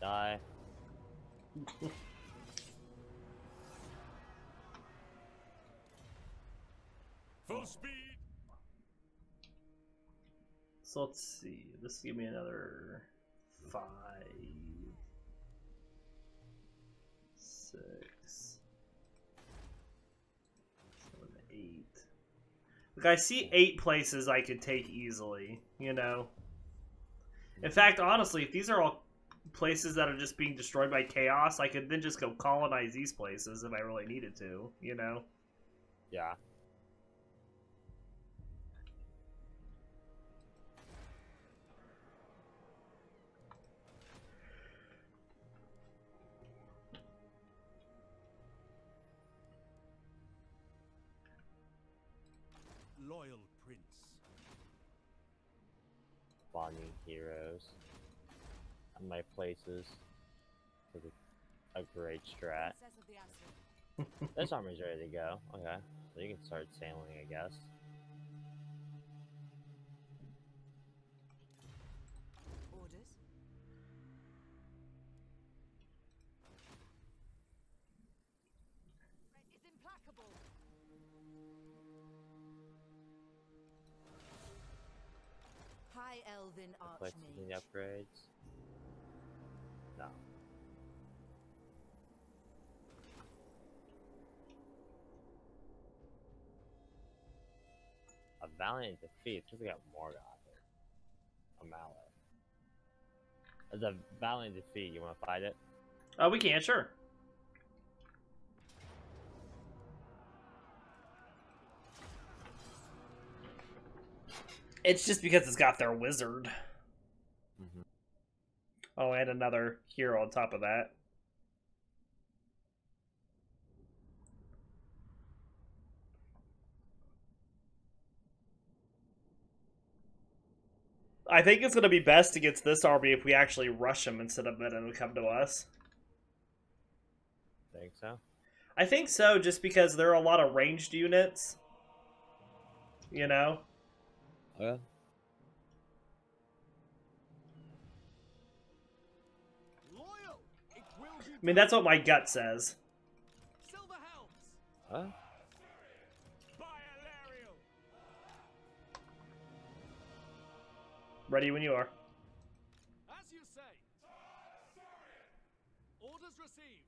Die. So let's see, this give me another 5, 6, 7, 8. Like I see 8 places I could take easily, you know. In fact, honestly, if these are all places that are just being destroyed by chaos, I could then just go colonize these places if I really needed to, you know? Yeah. Loyal Prince. Spawning heroes. My places for a great strat. This army's ready to go. Okay, so you can start sailing, I guess. Orders. Threat is implacable. High Elven Archmage. The upgrades. No. A valiant defeat. Just got more out of it. A mallet. As a valiant defeat, you want to fight it? Oh, we can, sure. It's just because it's got their wizard. Mm-hmm. Oh, and another hero on top of that. I think it's going to be best against this army if we actually rush them instead of letting them come to us. Think so? I think so, just because there are a lot of ranged units. You know? Yeah. I mean, that's what my gut says. Silver helms. Huh? Ready when you are. As you say. Orders received.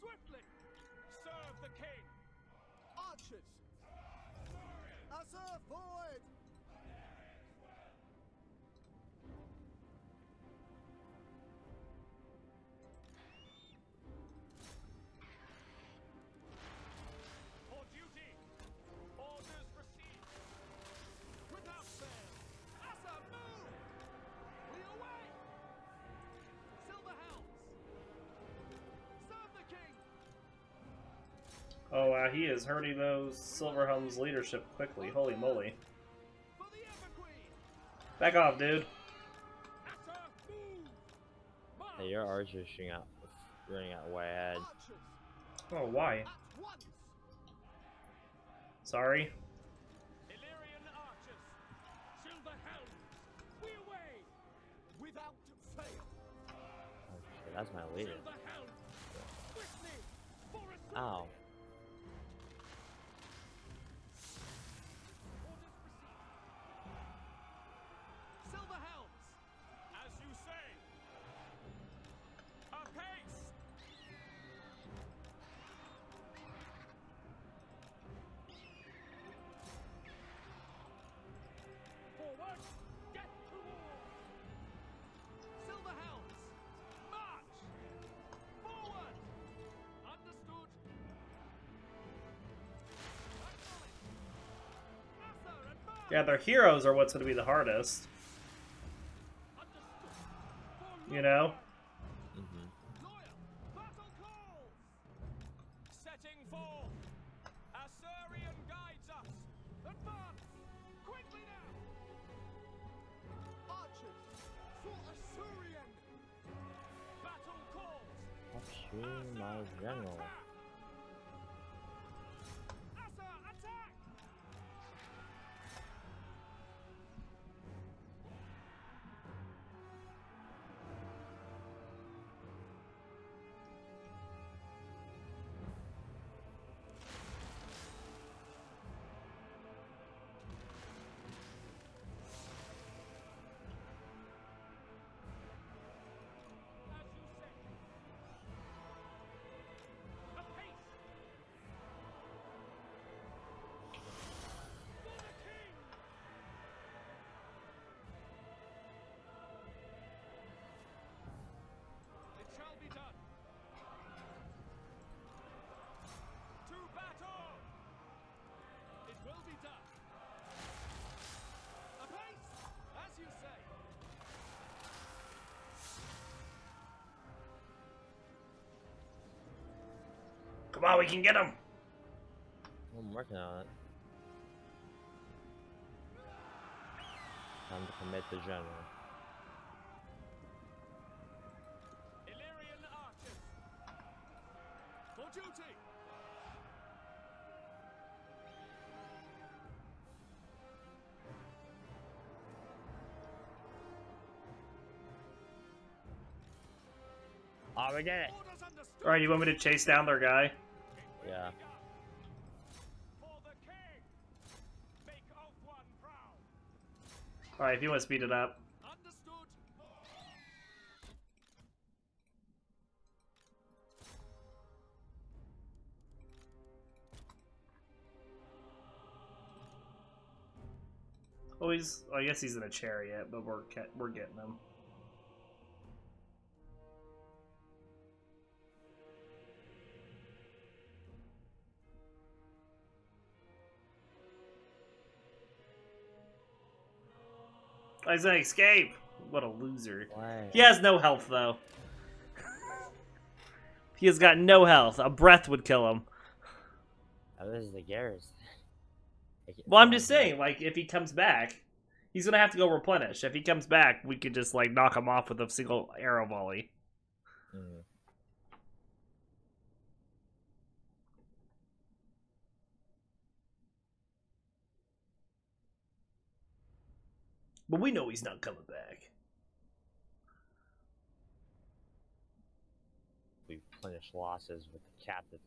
Swiftly serve the king. Archers. As forward. Oh wow, he is hurting those Silverhelm's leadership quickly. Holy moly. Back off, dude. Hey, your archers running out way ahead. Oh, why? Sorry. Illyrian archers. Silverhelms. We away. Without fail. Okay, that's my leader. Ow. Yeah, their heroes are what's going to be the hardest. You know? Mm-hmm. Loyal battle calls. Setting for Asuryan guides us. Advance quickly now. Archers for Asuryan. Battle calls. Asuryan, my general. Come on, we can get him. I'm working on it. Time to commit the general. Oh, we did it. Alright, you want me to chase down their guy? Yeah. Alright, if you want to speed it up. Oh, he's, well, I guess he's in a chariot, but we're getting him. I say escape! What a loser. Wow. He has no health, though. He has got no health. A breath would kill him. Oh, this is the garrison. Well, I'm just saying, like, if he comes back, he's gonna have to go replenish. If he comes back, we could just, like, knock him off with a single arrow volley. Mm-hmm. But we know he's not coming back. We replenish losses with the captain.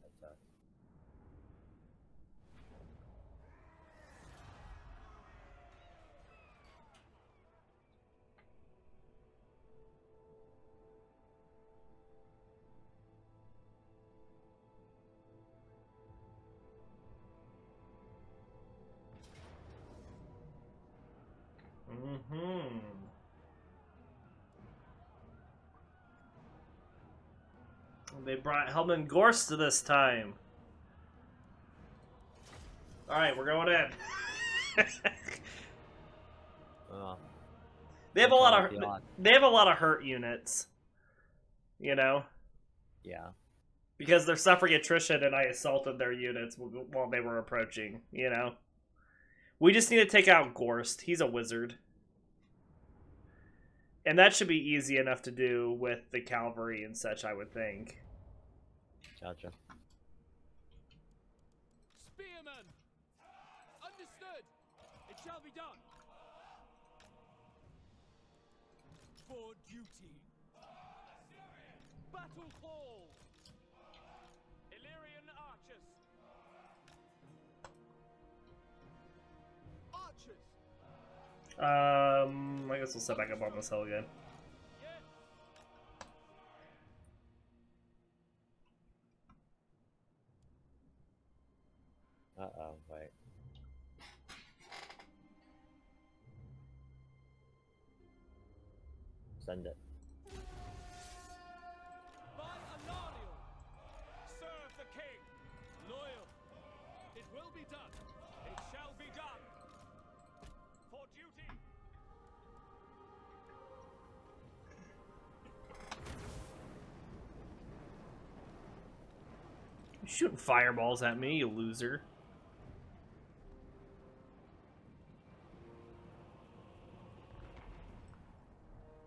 They brought Helman Ghorst to this time. Alright, we're going in. They have a lot of hurt units. You know? Yeah. Because they're suffering attrition and I assaulted their units while they were approaching, you know? We just need to take out Ghorst. He's a wizard. And that should be easy enough to do with the cavalry and such, I would think. Gotcha. Spearman! Understood! It shall be done! For duty! Battle call! Illyrian archers! Archers! I guess we'll set back up on this hill again. Wait. Send it. Serve the king. Loyal. It will be done. It shall be done. For duty. You're shooting fireballs at me, you loser.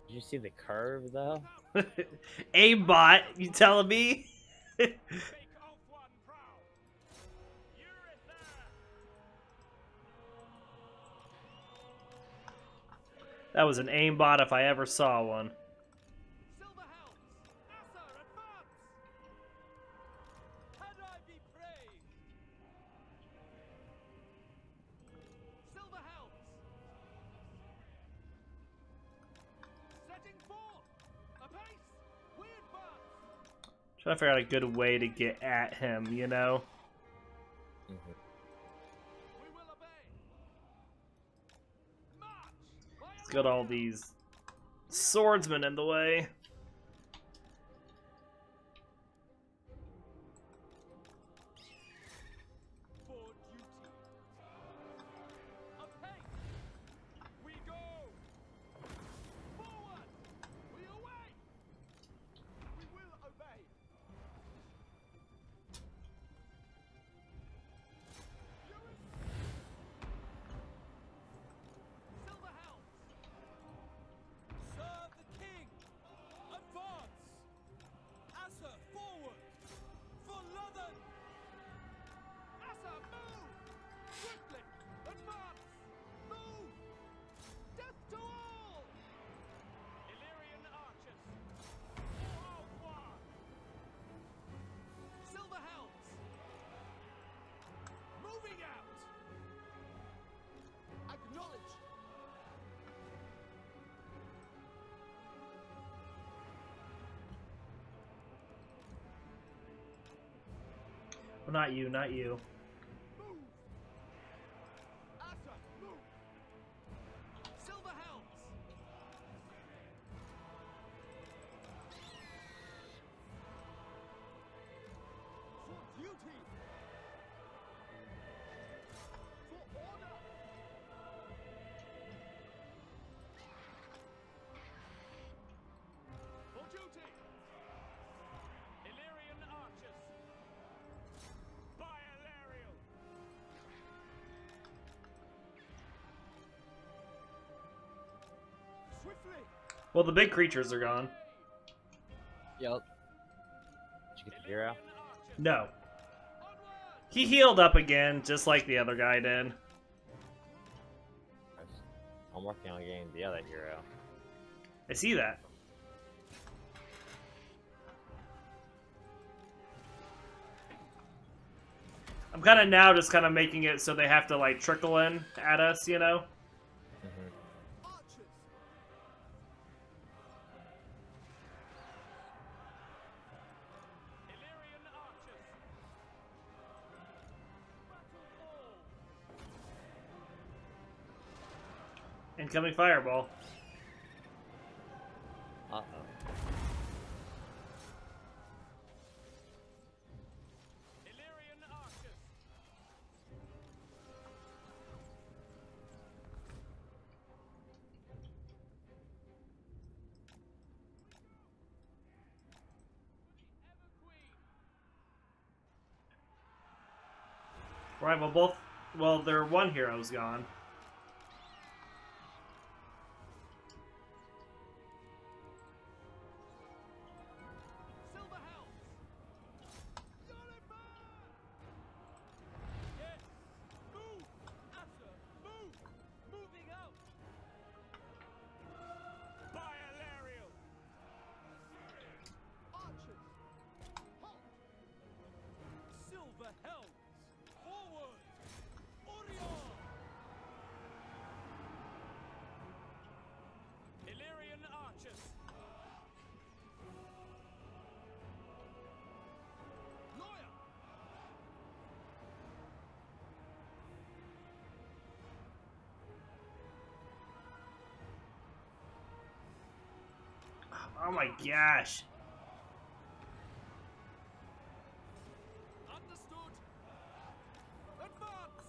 Did you see the curve, though? Aimbot, you telling me? That was an aimbot if I ever saw one. I figured out a good way to get at him, you know? Mm-hmm. It's got all these swordsmen in the way. Well, not you, not you. Well, the big creatures are gone. Yep. Did you get the hero? No. He healed up again, just like the other guy did. I'm working on getting the other hero. I see that. I'm kind of now just kind of making it so they have to, like, trickle in at us, you know? Incoming fireball. Uh-oh. Right, well, both... Well, their one hero's gone. Oh my gosh. Understood. Advance.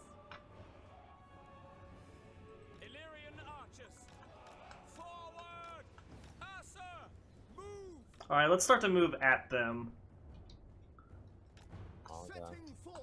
Illyrian archers. Forward. Asser. Move. All right, let's start to move at them. Oh, setting forth.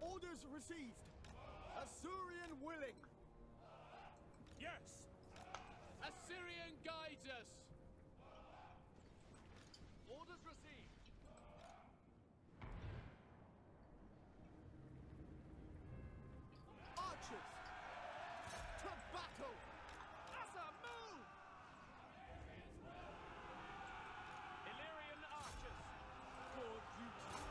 Orders received. Asuryan willing. Yes. Asuryan guides us. Orders received. Archers to battle. As a move. Illyrian archers for duty.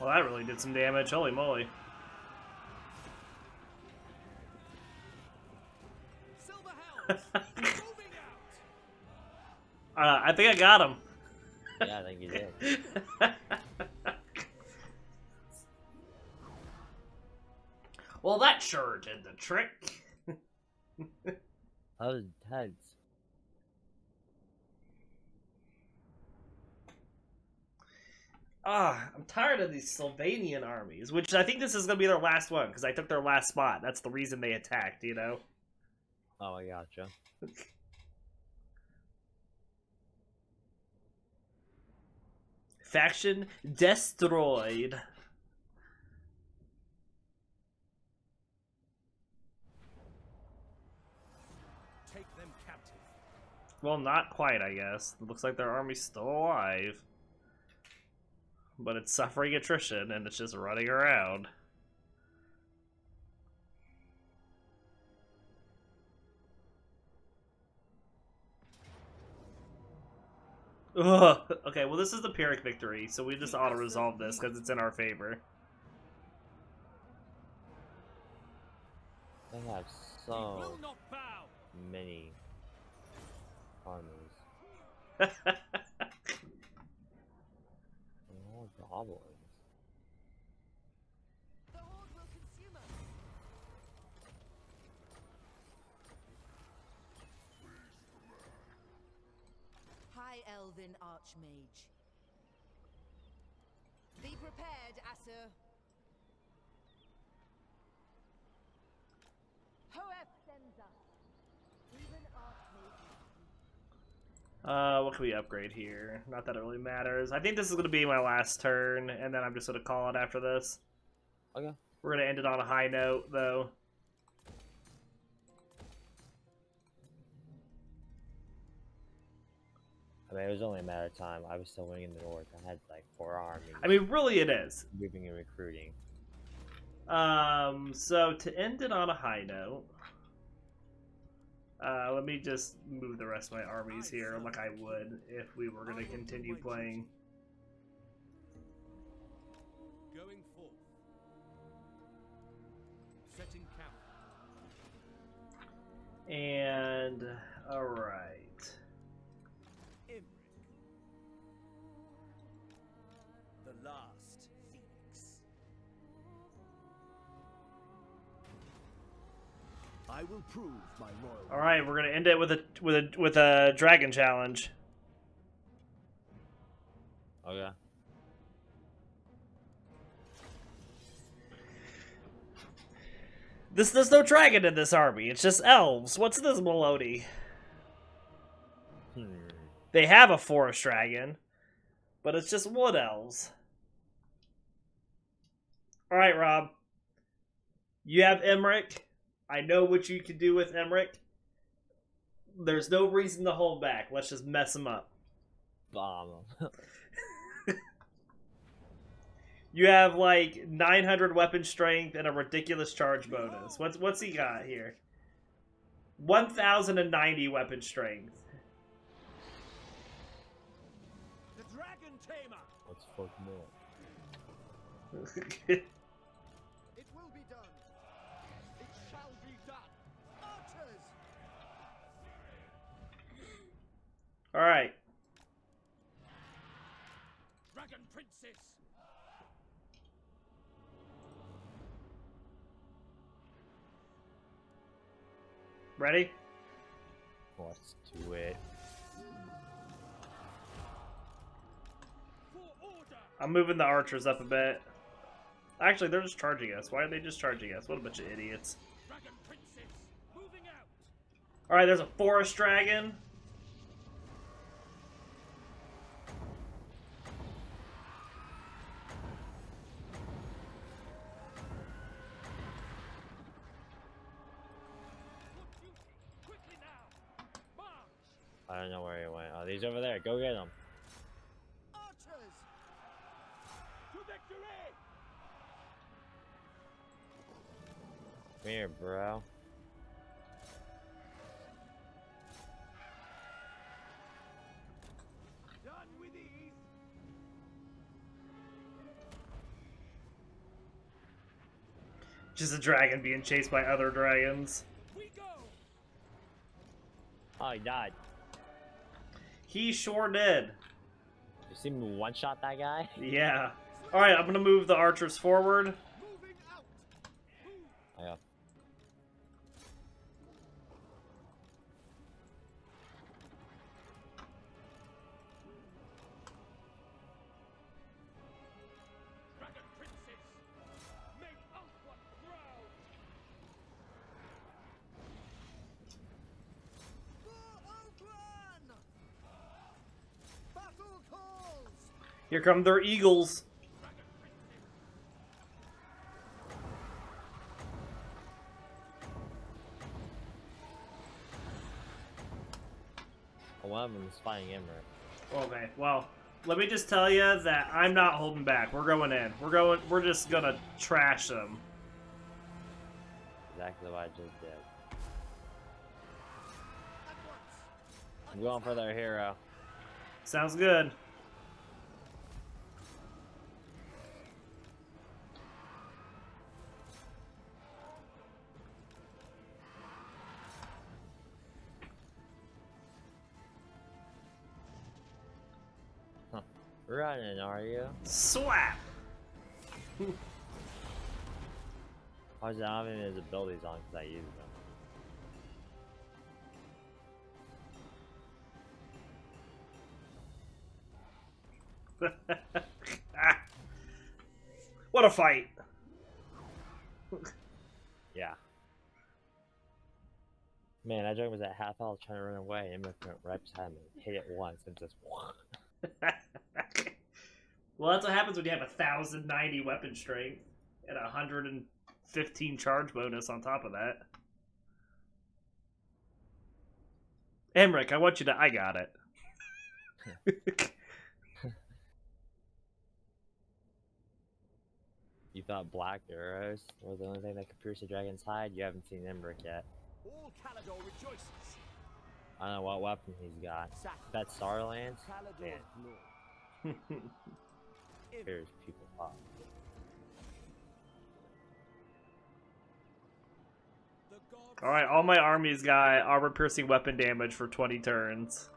Well, that really did some damage. Holy moly. I think I got him. Yeah, I think you did. Well, that sure did the trick. That was intense. Ah, I'm tired of these Sylvanian armies, which I think this is going to be their last one, because I took their last spot. That's the reason they attacked, you know? Oh, I gotcha. Faction destroyed. Take them captive. Well, not quite, I guess. It looks like their army's still alive. But it's suffering attrition, and it's just running around. Ugh. Okay, well this is the Pyrrhic victory, so we just auto-resolve this, because it's in our favor. They have so many armies. Goblins. The horde will consume us. High Elven Archmage. Be prepared, Asur. Hoef sends us. Even Archmage. What can we upgrade here? Not that it really matters. I think this is going to be my last turn, and then I'm just going to call it after this. Okay. We're going to end it on a high note, though. I mean, it was only a matter of time. I was still winning in the north. I had, like, 4 armies. I mean, really it is. Moving and recruiting. So to end it on a high note... let me just move the rest of my armies here like I would if we were going to continue playing. Going forth. Setting camp. And alright. The last Phoenix. I will prove my loyalty. All right, we're gonna end it with a dragon challenge. Oh yeah. There's no dragon in this army. It's just elves. What's this maloney? They have a forest dragon, but it's just wood elves. All right, Rob. You have Imrik. I know what you can do with Imrik. There's no reason to hold back. Let's just mess him up. Bomb him. You have like 900 weapon strength and a ridiculous charge bonus. What's he got here? 1,090 weapon strength. The dragon tamer. Let's fuck more. All right. Dragon Princess. Ready? Let's do it. I'm moving the archers up a bit. Actually, they're just charging us. Why are they just charging us? What a bunch of idiots. Dragon Princess, moving out. All right, there's a forest dragon. I don't know where he went. Oh, he's over there. Go get him. Archers to victory. Come here, bro. Done with these. Just a dragon being chased by other dragons. We go. Oh, he died. He sure did. You see me one-shot that guy? Yeah. Alright, I'm gonna move the archers forward. Yeah. Here come their eagles. One of them is fighting Imrik. Okay, well, let me just tell you that I'm not holding back. We're going in. We're just gonna trash them. Exactly what I just did. I'm going for their hero. Sounds good. Running, are you? Slap! I was not having his abilities on because I used them. What a fight! Yeah. Man, that joke was at half health trying to run away, and Imrik right beside me. Hit it once and just. Well, that's what happens when you have 1,090 weapon strength and 115 charge bonus on top of that. Imrik, I want you to... I got it. You thought black arrows were the only thing that could pierce a dragon's hide? You haven't seen Imrik yet. All Caledor rejoices. I don't know what weapon he's got. That Starlands? Man. Here's people pop. Alright, all my armies got armor-piercing weapon damage for 20 turns.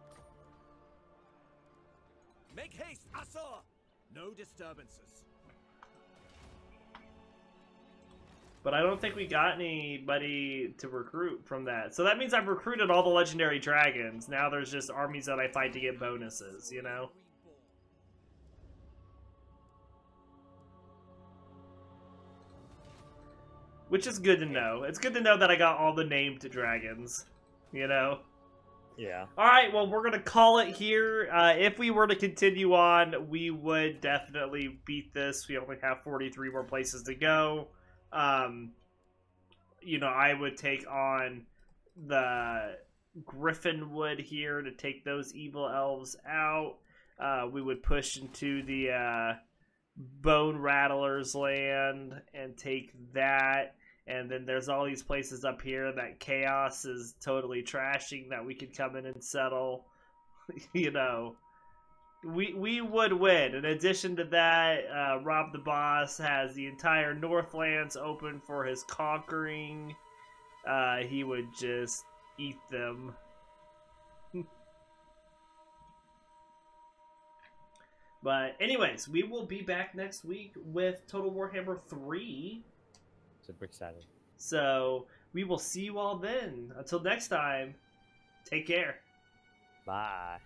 Make haste, Asur! No disturbances. But I don't think we got anybody to recruit from that. So that means I've recruited all the legendary dragons. Now there's just armies that I fight to get bonuses, you know? Which is good to know. It's good to know that I got all the named dragons, you know? Yeah. Alright, well, we're going to call it here. If we were to continue on, we would definitely beat this. We only have 43 more places to go. You know, I would take on the Griffinwood here to take those evil elves out. We would push into the Bone Rattlers land and take that. And then there's all these places up here that Chaos is totally trashing that we could come in and settle. You know, we would win. In addition to that, Rob the Boss has the entire Northlands open for his conquering. He would just eat them. But anyways, we will be back next week with Total Warhammer 3. Super excited. So we will see you all then. Until next time, take care. Bye.